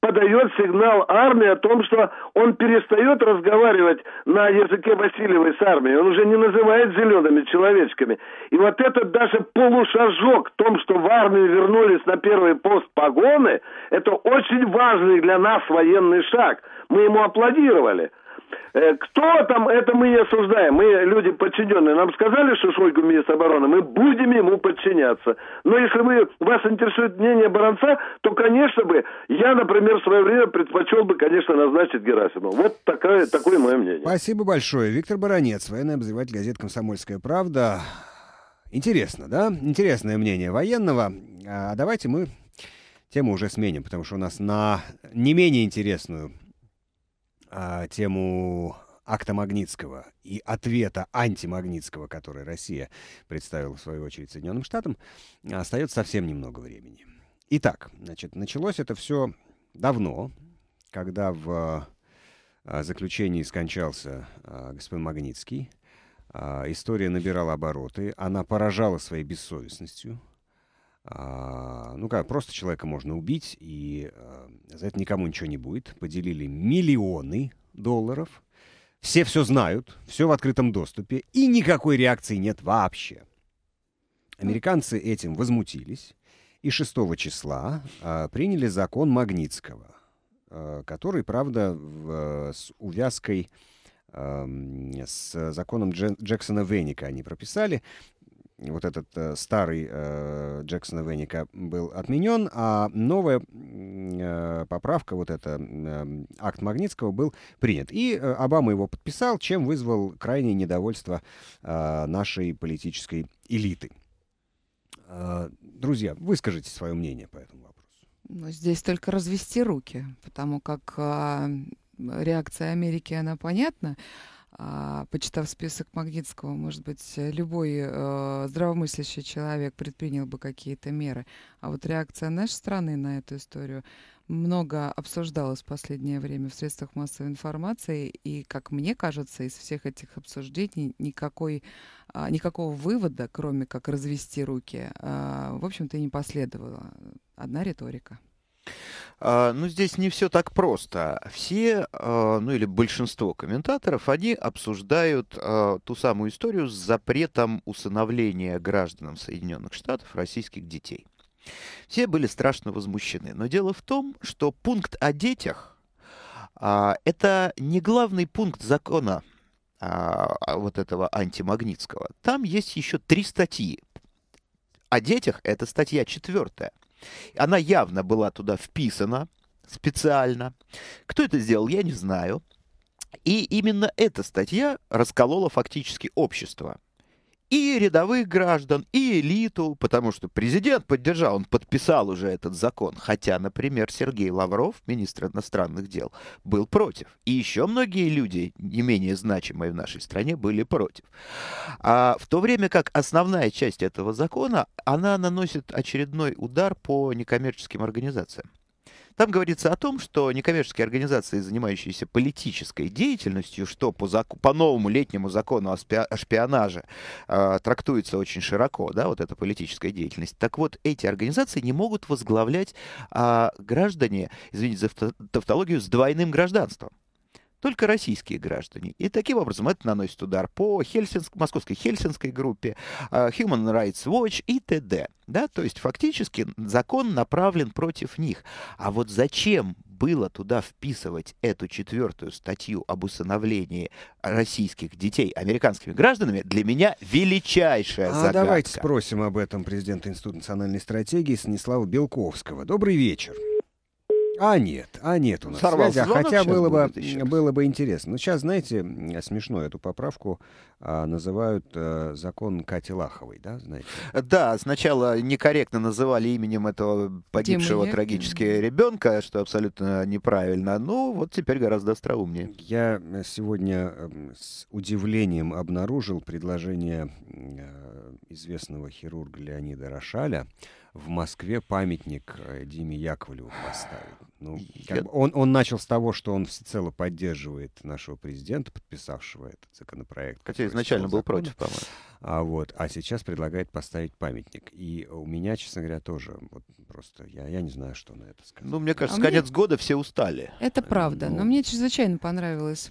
подает сигнал армии о том, что он перестает разговаривать на языке Васильевой с армией. Он уже не называет зелеными человечками. И вот этот даже полушажок в том, что в армию вернулись на первый пост погоны, это очень важный для нас военный шаг. Мы ему аплодировали. Кто там, это мы и осуждаем. Мы люди подчиненные. Нам сказали, что Шойгу министр обороны, мы будем ему подчиняться. Но если вы, вас интересует мнение Баранца, то, конечно бы, я, например, в свое время предпочел бы, конечно, назначить Герасимова. Вот такое, такое мое мнение. Спасибо большое. Виктор Баранец, военный обозреватель газеты «Комсомольская правда». Интересно, да? Интересное мнение военного. А давайте мы тему уже сменим, потому что у нас на не менее интересную тему акта Магнитского и ответа антимагнитского, который Россия представила, в свою очередь, Соединенным Штатам, остается совсем немного времени. Итак, значит, началось это все давно, когда в заключении скончался господин Магнитский. История набирала обороты, она поражала своей бессовестностью. Ну как, просто человека можно убить, и за это никому ничего не будет. Поделили миллионы долларов. Все все знают, все в открытом доступе, и никакой реакции нет вообще. Американцы этим возмутились, и шестого числа приняли закон Магнитского, который, правда, с увязкой... с законом Джексона-Веника они прописали. Вот этот э, старый э, Джексона-Веника был отменен, а новая э, поправка, вот это э, акт Магнитского, был принят. И э, Обама его подписал, чем вызвал крайнее недовольство э, нашей политической элиты. Э, друзья, выскажите свое мнение по этому вопросу. Но здесь только развести руки, потому как... Э... реакция Америки, она понятна. А, почитав список Магнитского, может быть, любой э, здравомыслящий человек предпринял бы какие-то меры. А вот реакция нашей страны на эту историю много обсуждалась в последнее время в средствах массовой информации. И, как мне кажется, из всех этих обсуждений никакой, а, никакого вывода, кроме как развести руки, а, в общем-то, и не последовало. Одна риторика. Ну, здесь не все так просто. Все, ну или большинство комментаторов, они обсуждают ту самую историю с запретом усыновления гражданам Соединенных Штатов российских детей. Все были страшно возмущены. Но дело в том, что пункт о детях – это не главный пункт закона вот этого антимагнитского. Там есть еще три статьи. О детях – это статья четвертая. Она явно была туда вписана специально. Кто это сделал, я не знаю. И именно эта статья расколола фактически общество. И рядовых граждан, и элиту, потому что президент поддержал, он подписал уже этот закон. Хотя, например, Сергей Лавров, министр иностранных дел, был против. И еще многие люди, не менее значимые в нашей стране, были против. А в то время как основная часть этого закона, она наносит очередной удар по некоммерческим организациям. Там говорится о том, что некоммерческие организации, занимающиеся политической деятельностью, что по, зак... по новому летнему закону о, спи... о шпионаже э, трактуется очень широко, да, вот эта политическая деятельность, так вот эти организации не могут возглавлять э, граждане, извините за тавтологию, с двойным гражданством. Только российские граждане. И таким образом это наносит удар по Хельсинск, московской хельсинской группе, Human Rights Watch и т.д. Да? То есть фактически закон направлен против них. А вот зачем было туда вписывать эту четвертую статью об усыновлении российских детей американскими гражданами, для меня величайшая а загадка. Давайте спросим об этом президента Института национальной стратегии Станислава Белковского. Добрый вечер. А нет, а нет у нас связи, а хотя было бы, было бы интересно. Но сейчас, знаете, смешно, эту поправку а, называют а, закон Кати Лаховой, да, знаете? Да, сначала некорректно называли именем этого погибшего Тем трагически нет. ребенка, что абсолютно неправильно, но вот теперь гораздо остроумнее. Я сегодня с удивлением обнаружил предложение известного хирурга Леонида Рошаля в Москве памятник Диме Яковлеву поставил. Ну, как бы он, он начал с того, что он всецело поддерживает нашего президента, подписавшего этот законопроект. Хотя изначально был закон. Против, по-моему. А, вот, а сейчас предлагает поставить памятник. И у меня, честно говоря, тоже вот, просто я, я не знаю, что на это сказать. Ну, мне кажется, а конец мне... года все устали. Это правда. Ну... Но мне чрезвычайно понравилась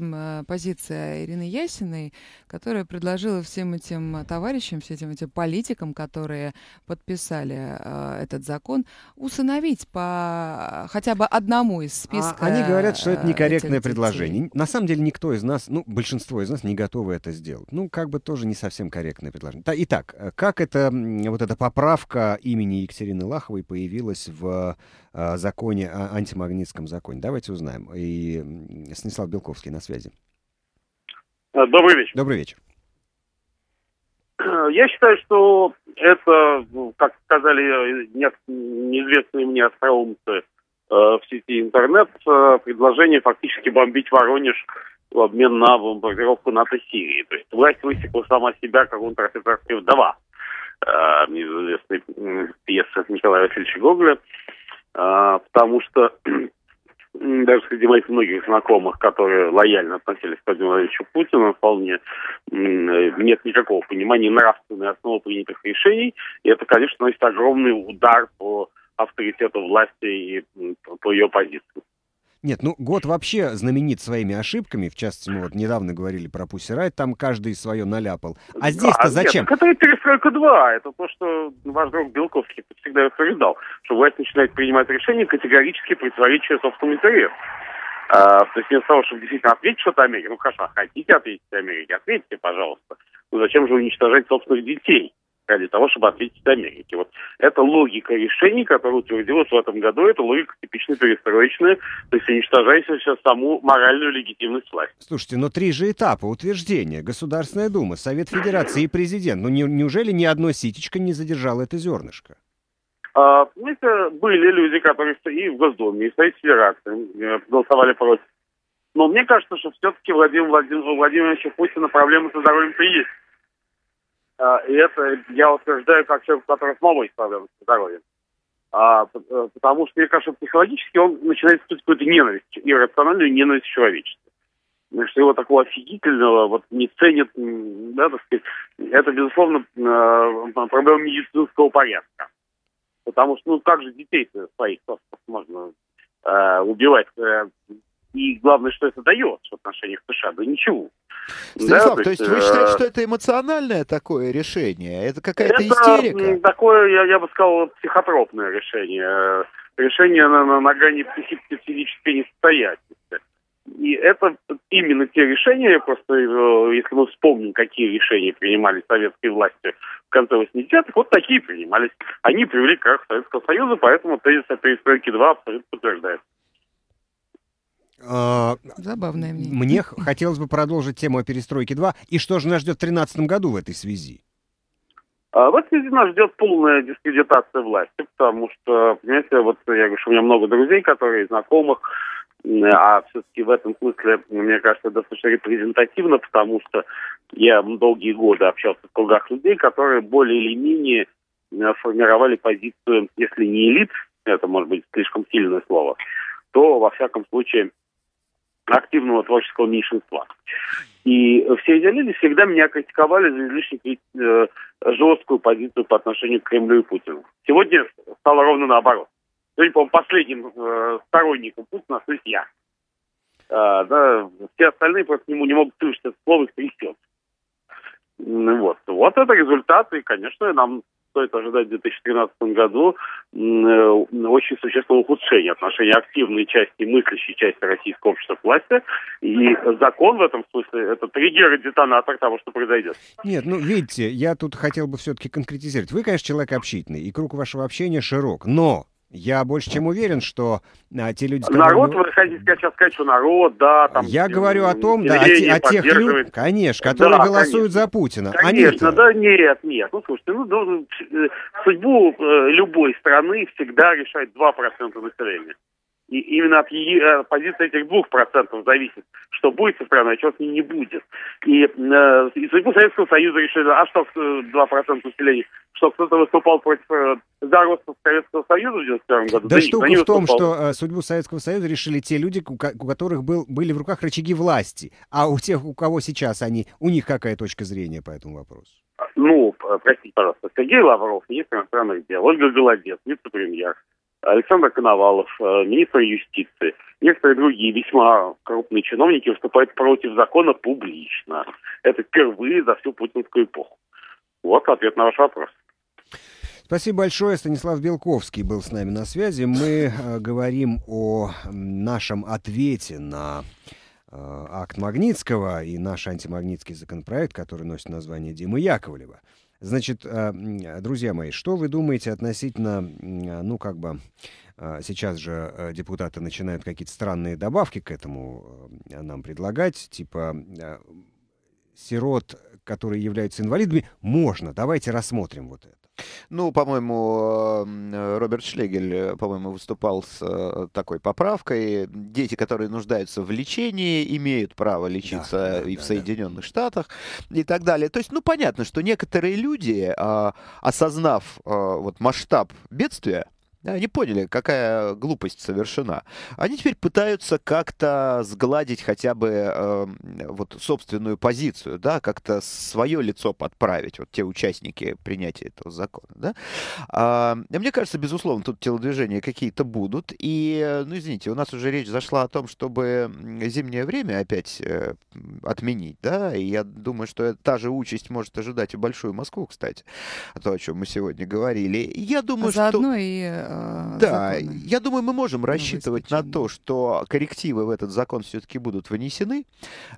позиция Ирины Ясиной, которая предложила всем этим товарищам, всем этим, этим политикам, которые подписали этот закон, усыновить по хотя бы одному из списка. А они говорят, что это некорректное предложение. На самом деле никто из нас, ну, большинство из нас не готовы это сделать. Ну, как бы тоже не совсем корректное предложение. Итак, как это, вот эта поправка имени Екатерины Лаховой появилась в законе, антимагнитском законе? Давайте узнаем. И Станислав Белковский на связи. Добрый вечер. Добрый вечер. Я считаю, что это, как сказали неизвестные мне остроумцы в сети интернет, предложение фактически бомбить Воронеж в обмен на бомбардировку НАТО Сирии. То есть власть высекла сама себя, как унтер-офицерская вдова известной пьесы Николая Васильевича Гоголя, потому что даже среди моих многих знакомых, которые лояльно относились к Владимиру Владимировичу Путину, вполне нет никакого понимания нравственной основы принятых решений. И это, конечно, наносит огромный удар по авторитету власти и по ее позиции. Нет, ну год вообще знаменит своими ошибками. В частности, мы вот недавно говорили про Pussy Riot, там каждый свое наляпал. А здесь-то а, зачем? Нет, это перестройка два. Это то, что ваш друг Белковский всегда утверждал, что власть начинает принимать решения, категорически противоречия собственному интересу. А, то есть вместо того, чтобы действительно ответить что-то Америке, ну хорошо, хотите ответить Америке, ответьте, пожалуйста. Но зачем же уничтожать собственных детей ради того, чтобы ответить Америке? Вот это логика решений, которая утвердилась в этом году, это логика типично перестроечная, то есть уничтожающая саму моральную легитимность власти. Слушайте, но три же этапа утверждения: Государственная Дума, Совет Федерации и президент. Ну не, неужели ни одно ситечко не задержало это зернышко? А, это были люди, которые и в Госдуме, и в Совете Федерации голосовали против. Но мне кажется, что все-таки Владимир Владимирович Путин проблемы со здоровьем-то есть. И это я утверждаю как человек, который самого исправляет здоровье. А, потому что, мне кажется, психологически он начинает испытывать какую-то ненависть, иррациональную ненависть к человечеству. Что его такого офигительного вот не ценят, да, так сказать, это, безусловно, проблема медицинского порядка. Потому что, ну, как же детей своих можно э, убивать? И главное, что это дает в отношениях к США? Да ничего. Станислав, да, то есть, то есть э... вы считаете, что это эмоциональное такое решение? Это какая-то это истерика? Такое, я, я бы сказал, психотропное решение. Решение на, на, на грани психической несостоятельности. И это именно те решения, просто если мы вспомним, какие решения принимались советской властью в конце восьмидесятых, вот такие принимались. Они привели к краху Советского Союза, поэтому тезис о перестройке два абсолютно подтверждается. Забавное мнение. Мне хотелось бы продолжить тему о перестройке два. И что же нас ждет в две тысячи тринадцатом году в этой связи? В этой связи нас ждет полная дискредитация власти, потому что, понимаете, вот я говорю, что у меня много друзей, которые знакомых, а все-таки в этом смысле, мне кажется, достаточно репрезентативно, потому что я долгие годы общался в кругах людей, которые более или менее формировали позицию, если не элит, это может быть слишком сильное слово, то, во всяком случае, активного творческого меньшинства. И все эти люди всегда меня критиковали за излишне э, жесткую позицию по отношению к Кремлю и Путину. Сегодня стало ровно наоборот. Сегодня, по-моему, последним э, сторонником Путина остаюсь я. Э, да, все остальные просто не, не могут слышать это слово, их трясет. Вот. Вот это результат, и, конечно, нам стоит ожидать в две тысячи тринадцатом году очень существенного ухудшения отношений активной части, мыслящей части российского общества к власти. И закон в этом смысле — это триггер и детонатор того, что произойдет. Нет, ну, видите, я тут хотел бы все-таки конкретизировать. Вы, конечно, человек общительный, и круг вашего общения широк, но я больше чем уверен, что а, те люди... Народ, вы хотите сейчас сказать, что народ, да... Там, я тем, говорю о том, да, о, о тех людях, конечно, которые да, голосуют конечно. за Путина. Конечно, они-то... да, нет, нет. Ну, слушайте, ну, должен, судьбу э, любой страны всегда решает два процента населения. И именно от ее, позиции этих двух процентов зависит, что будет со страной, а чего с ней не будет. И, э, и судьбу Советского Союза решили, а что два процента населения, что кто-то выступал против э, зароста Советского Союза в девяносто первом году. Да, да штука в том, выступал. что э, судьбу Советского Союза решили те люди, у, ко- у которых был, были в руках рычаги власти. А у тех, у кого сейчас они, у них какая точка зрения по этому вопросу? Ну, простите, пожалуйста, Сергей Лавров, министр иностранных дел, Ольга Голодец, вице-премьер, Александр Коновалов, министр юстиции, некоторые другие весьма крупные чиновники выступают против закона публично. Это впервые за всю путинскую эпоху. Вот ответ на ваш вопрос. Спасибо большое. Станислав Белковский был с нами на связи. Мы э, говорим о нашем ответе на э, акт Магнитского и наш антимагнитский законопроект, который носит название Димы Яковлева. Значит, друзья мои, что вы думаете относительно, ну, как бы, сейчас же депутаты начинают какие-то странные добавки к этому нам предлагать, типа сирот, которые являются инвалидами, можно, давайте рассмотрим вот это. Ну, по-моему, Роберт Шлегель, по-моему, выступал с такой поправкой. Дети, которые нуждаются в лечении, имеют право лечиться да, и да, в Соединенных да. Штатах и так далее. То есть, ну, понятно, что некоторые люди, осознав вот масштаб бедствия, Они поняли, какая глупость совершена. Они теперь пытаются как-то сгладить хотя бы э, вот собственную позицию, да, как-то свое лицо подправить, вот те участники принятия этого закона. Да. А, мне кажется, безусловно, тут телодвижения какие-то будут. И, ну, извините, у нас уже речь зашла о том, чтобы зимнее время опять э, отменить. Да, и я думаю, что та же участь может ожидать и Большую Москву, кстати, то, о чем мы сегодня говорили. Я думаю, заодно что... и... Да, законы. Я думаю, мы можем рассчитывать на то, что коррективы в этот закон все-таки будут вынесены,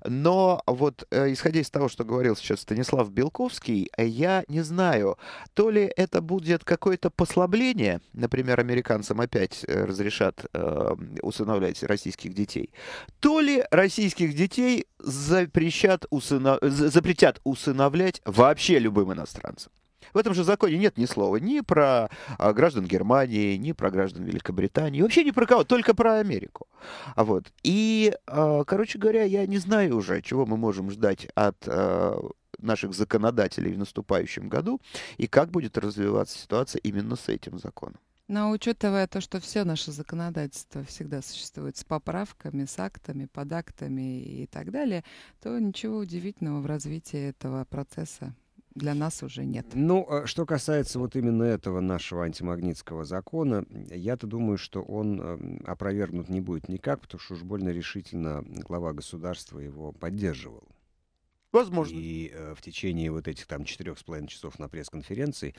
но вот э, исходя из того, что говорил сейчас Станислав Белковский, я не знаю, то ли это будет какое-то послабление, например, американцам опять разрешат э, усыновлять российских детей, то ли российских детей запрещат усынов... запретят усыновлять вообще любым иностранцам. В этом же законе нет ни слова ни про а, граждан Германии, ни про граждан Великобритании, вообще ни про кого, только про Америку. А вот. И, а, короче говоря, я не знаю уже, чего мы можем ждать от а, наших законодателей в наступающем году и как будет развиваться ситуация именно с этим законом. Но учитывая то, что все наше законодательство всегда существует с поправками, с актами, под актами и так далее, то ничего удивительного в развитии этого процесса для нас уже нет. Ну, что касается вот именно этого нашего антимагнитского закона, я-то думаю, что он опровергнут не будет никак, потому что уж больно решительно глава государства его поддерживал. Возможно. И э, в течение вот этих там четырех с половиной часов на пресс-конференции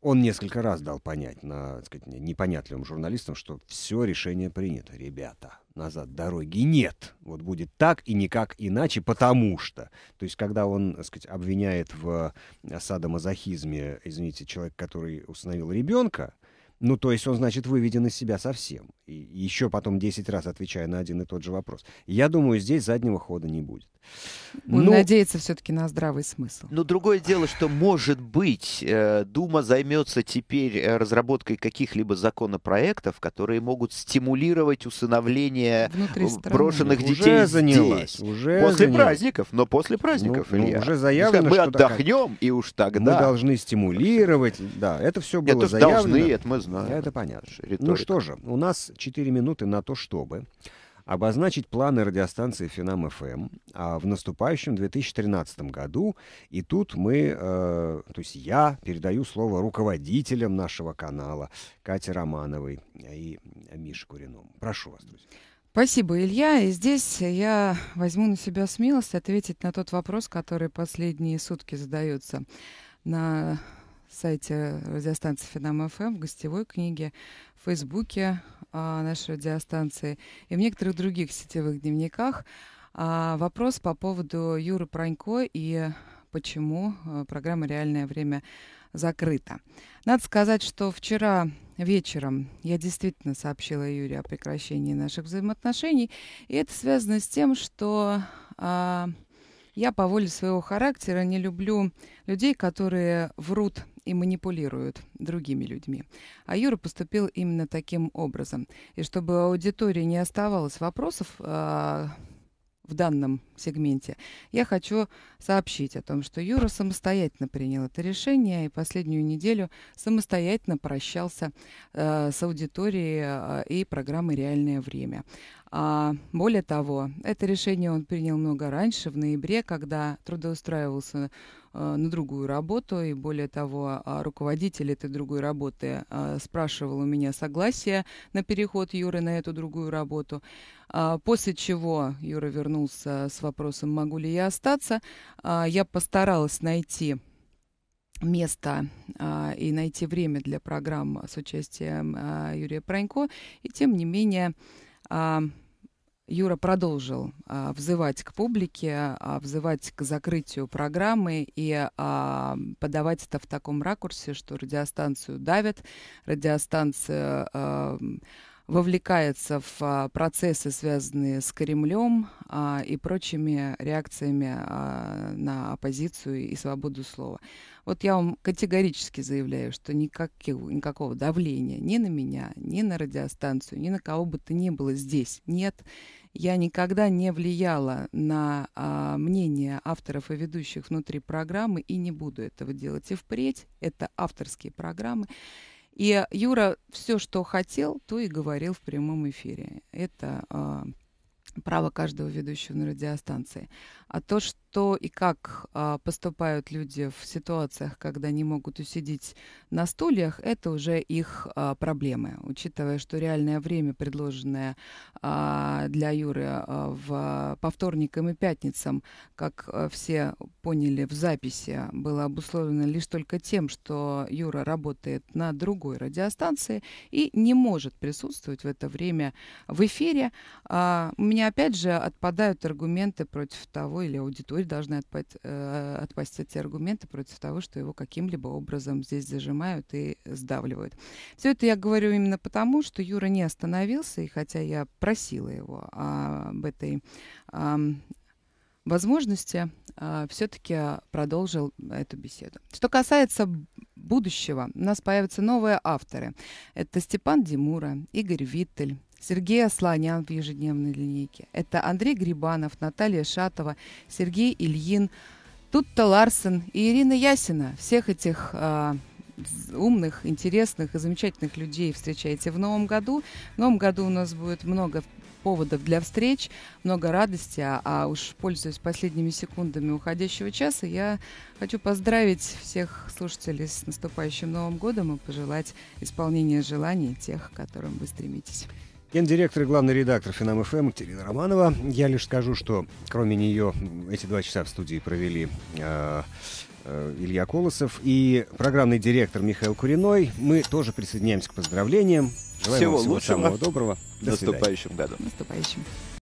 он несколько раз дал понять на, так сказать, непонятливым журналистам, что все решение принято. Ребята, назад дороги нет. Вот будет так и никак иначе, потому что... То есть, когда он, так сказать, обвиняет в садомазохизме, извините, человека, который усыновил ребенка, ну, то есть он, значит, выведен из себя совсем. И еще потом десять раз отвечая на один и тот же вопрос. Я думаю, здесь заднего хода не будет. Будем ну, надеяться все-таки на здравый смысл. Но другое дело, что, может быть, Дума займется теперь разработкой каких-либо законопроектов, которые могут стимулировать усыновление брошенных детей. Уже занялась. Здесь. Уже после занялась. праздников, но после праздников. Ну, ну, уже заявлено, мы что отдохнем, и уж тогда. Мы должны стимулировать. Да, это все было это заявлено. Должны, это мы знаем. Это понятно. Риторика. Ну что же, у нас четыре минуты на то, чтобы обозначить планы радиостанции «Финам ФМ» в наступающем две тысячи тринадцатом году. И тут мы, э, то есть я передаю слово руководителям нашего канала Кате Романовой и Мише Куренному. Прошу вас, друзья. Спасибо, Илья. И здесь я возьму на себя смелость ответить на тот вопрос, который последние сутки задается на сайте радиостанции «Финам ФМ», в гостевой книге, в Фейсбуке а, нашей радиостанции и в некоторых других сетевых дневниках. А, вопрос по поводу Юры Пронько и почему программа «Реальное время» закрыта. Надо сказать, что вчера вечером я действительно сообщила Юре о прекращении наших взаимоотношений, и это связано с тем, что... А, я по воле своего характера не люблю людей, которые врут и манипулируют другими людьми. А Юра поступил именно таким образом. И чтобы у аудитории не оставалось вопросов э, в данном сегменте, я хочу сообщить о том, что Юра самостоятельно принял это решение и последнюю неделю самостоятельно прощался э, с аудиторией э, и программой «Реальное время». А, более того, это решение он принял много раньше, в ноябре, когда трудоустраивался а, на другую работу, и более того, а, руководитель этой другой работы а, спрашивал у меня согласие на переход Юры на эту другую работу, а, после чего Юра вернулся с вопросом, могу ли я остаться. А, я постаралась найти место а, и найти время для программ с участием а, Юрия Пронько, и тем не менее... А, Юра продолжил а, взывать к публике, а, взывать к закрытию программы и а, подавать это в таком ракурсе, что радиостанцию давят, радиостанция а, вовлекается в а, процессы, связанные с Кремлем а, и прочими реакциями а, на оппозицию и свободу слова. Вот я вам категорически заявляю, что никаких, никакого давления ни на меня, ни на радиостанцию, ни на кого бы то ни было здесь нет. Я никогда не влияла на а, мнение авторов и ведущих внутри программы и не буду этого делать и впредь. Это авторские программы. И Юра все, что хотел, то и говорил в прямом эфире. Это а, право каждого ведущего на радиостанции. А то, что и как а, поступают люди в ситуациях, когда не могут усидеть на стульях, это уже их а, проблемы. Учитывая, что реальное время, предложенное а, для Юры а, в, по вторникам и пятницам, как а, все поняли в записи, было обусловлено лишь только тем, что Юра работает на другой радиостанции и не может присутствовать в это время в эфире. А, у меня опять же отпадают аргументы против того, или аудитория должна отпасть, э, отпасть эти аргументы против того, что его каким-либо образом здесь зажимают и сдавливают. Все это я говорю именно потому, что Юра не остановился, и хотя я просила его а, об этой а, возможности, а, все-таки продолжил эту беседу. Что касается будущего, у нас появятся новые авторы. Это Степан Демура, Игорь Виттель, Сергей Асланян в ежедневной линейке. Это Андрей Грибанов, Наталья Шатова, Сергей Ильин, Тутта Ларсен и Ирина Ясина. Всех этих э, умных, интересных и замечательных людей встречаете в новом году. В новом году у нас будет много поводов для встреч, много радости. А, а уж пользуясь последними секундами уходящего часа, я хочу поздравить всех слушателей с наступающим Новым годом и пожелать исполнения желаний тех, к которым вы стремитесь. Гендиректор и главный редактор «Финам ФМ» Екатерина Романова. Я лишь скажу, что кроме нее эти два часа в студии провели э, э, Илья Колосов и программный директор Михаил Куренной. Мы тоже присоединяемся к поздравлениям. Желаем всего, всего лучшего, самого доброго. До наступающим свидания. Году. Наступающим.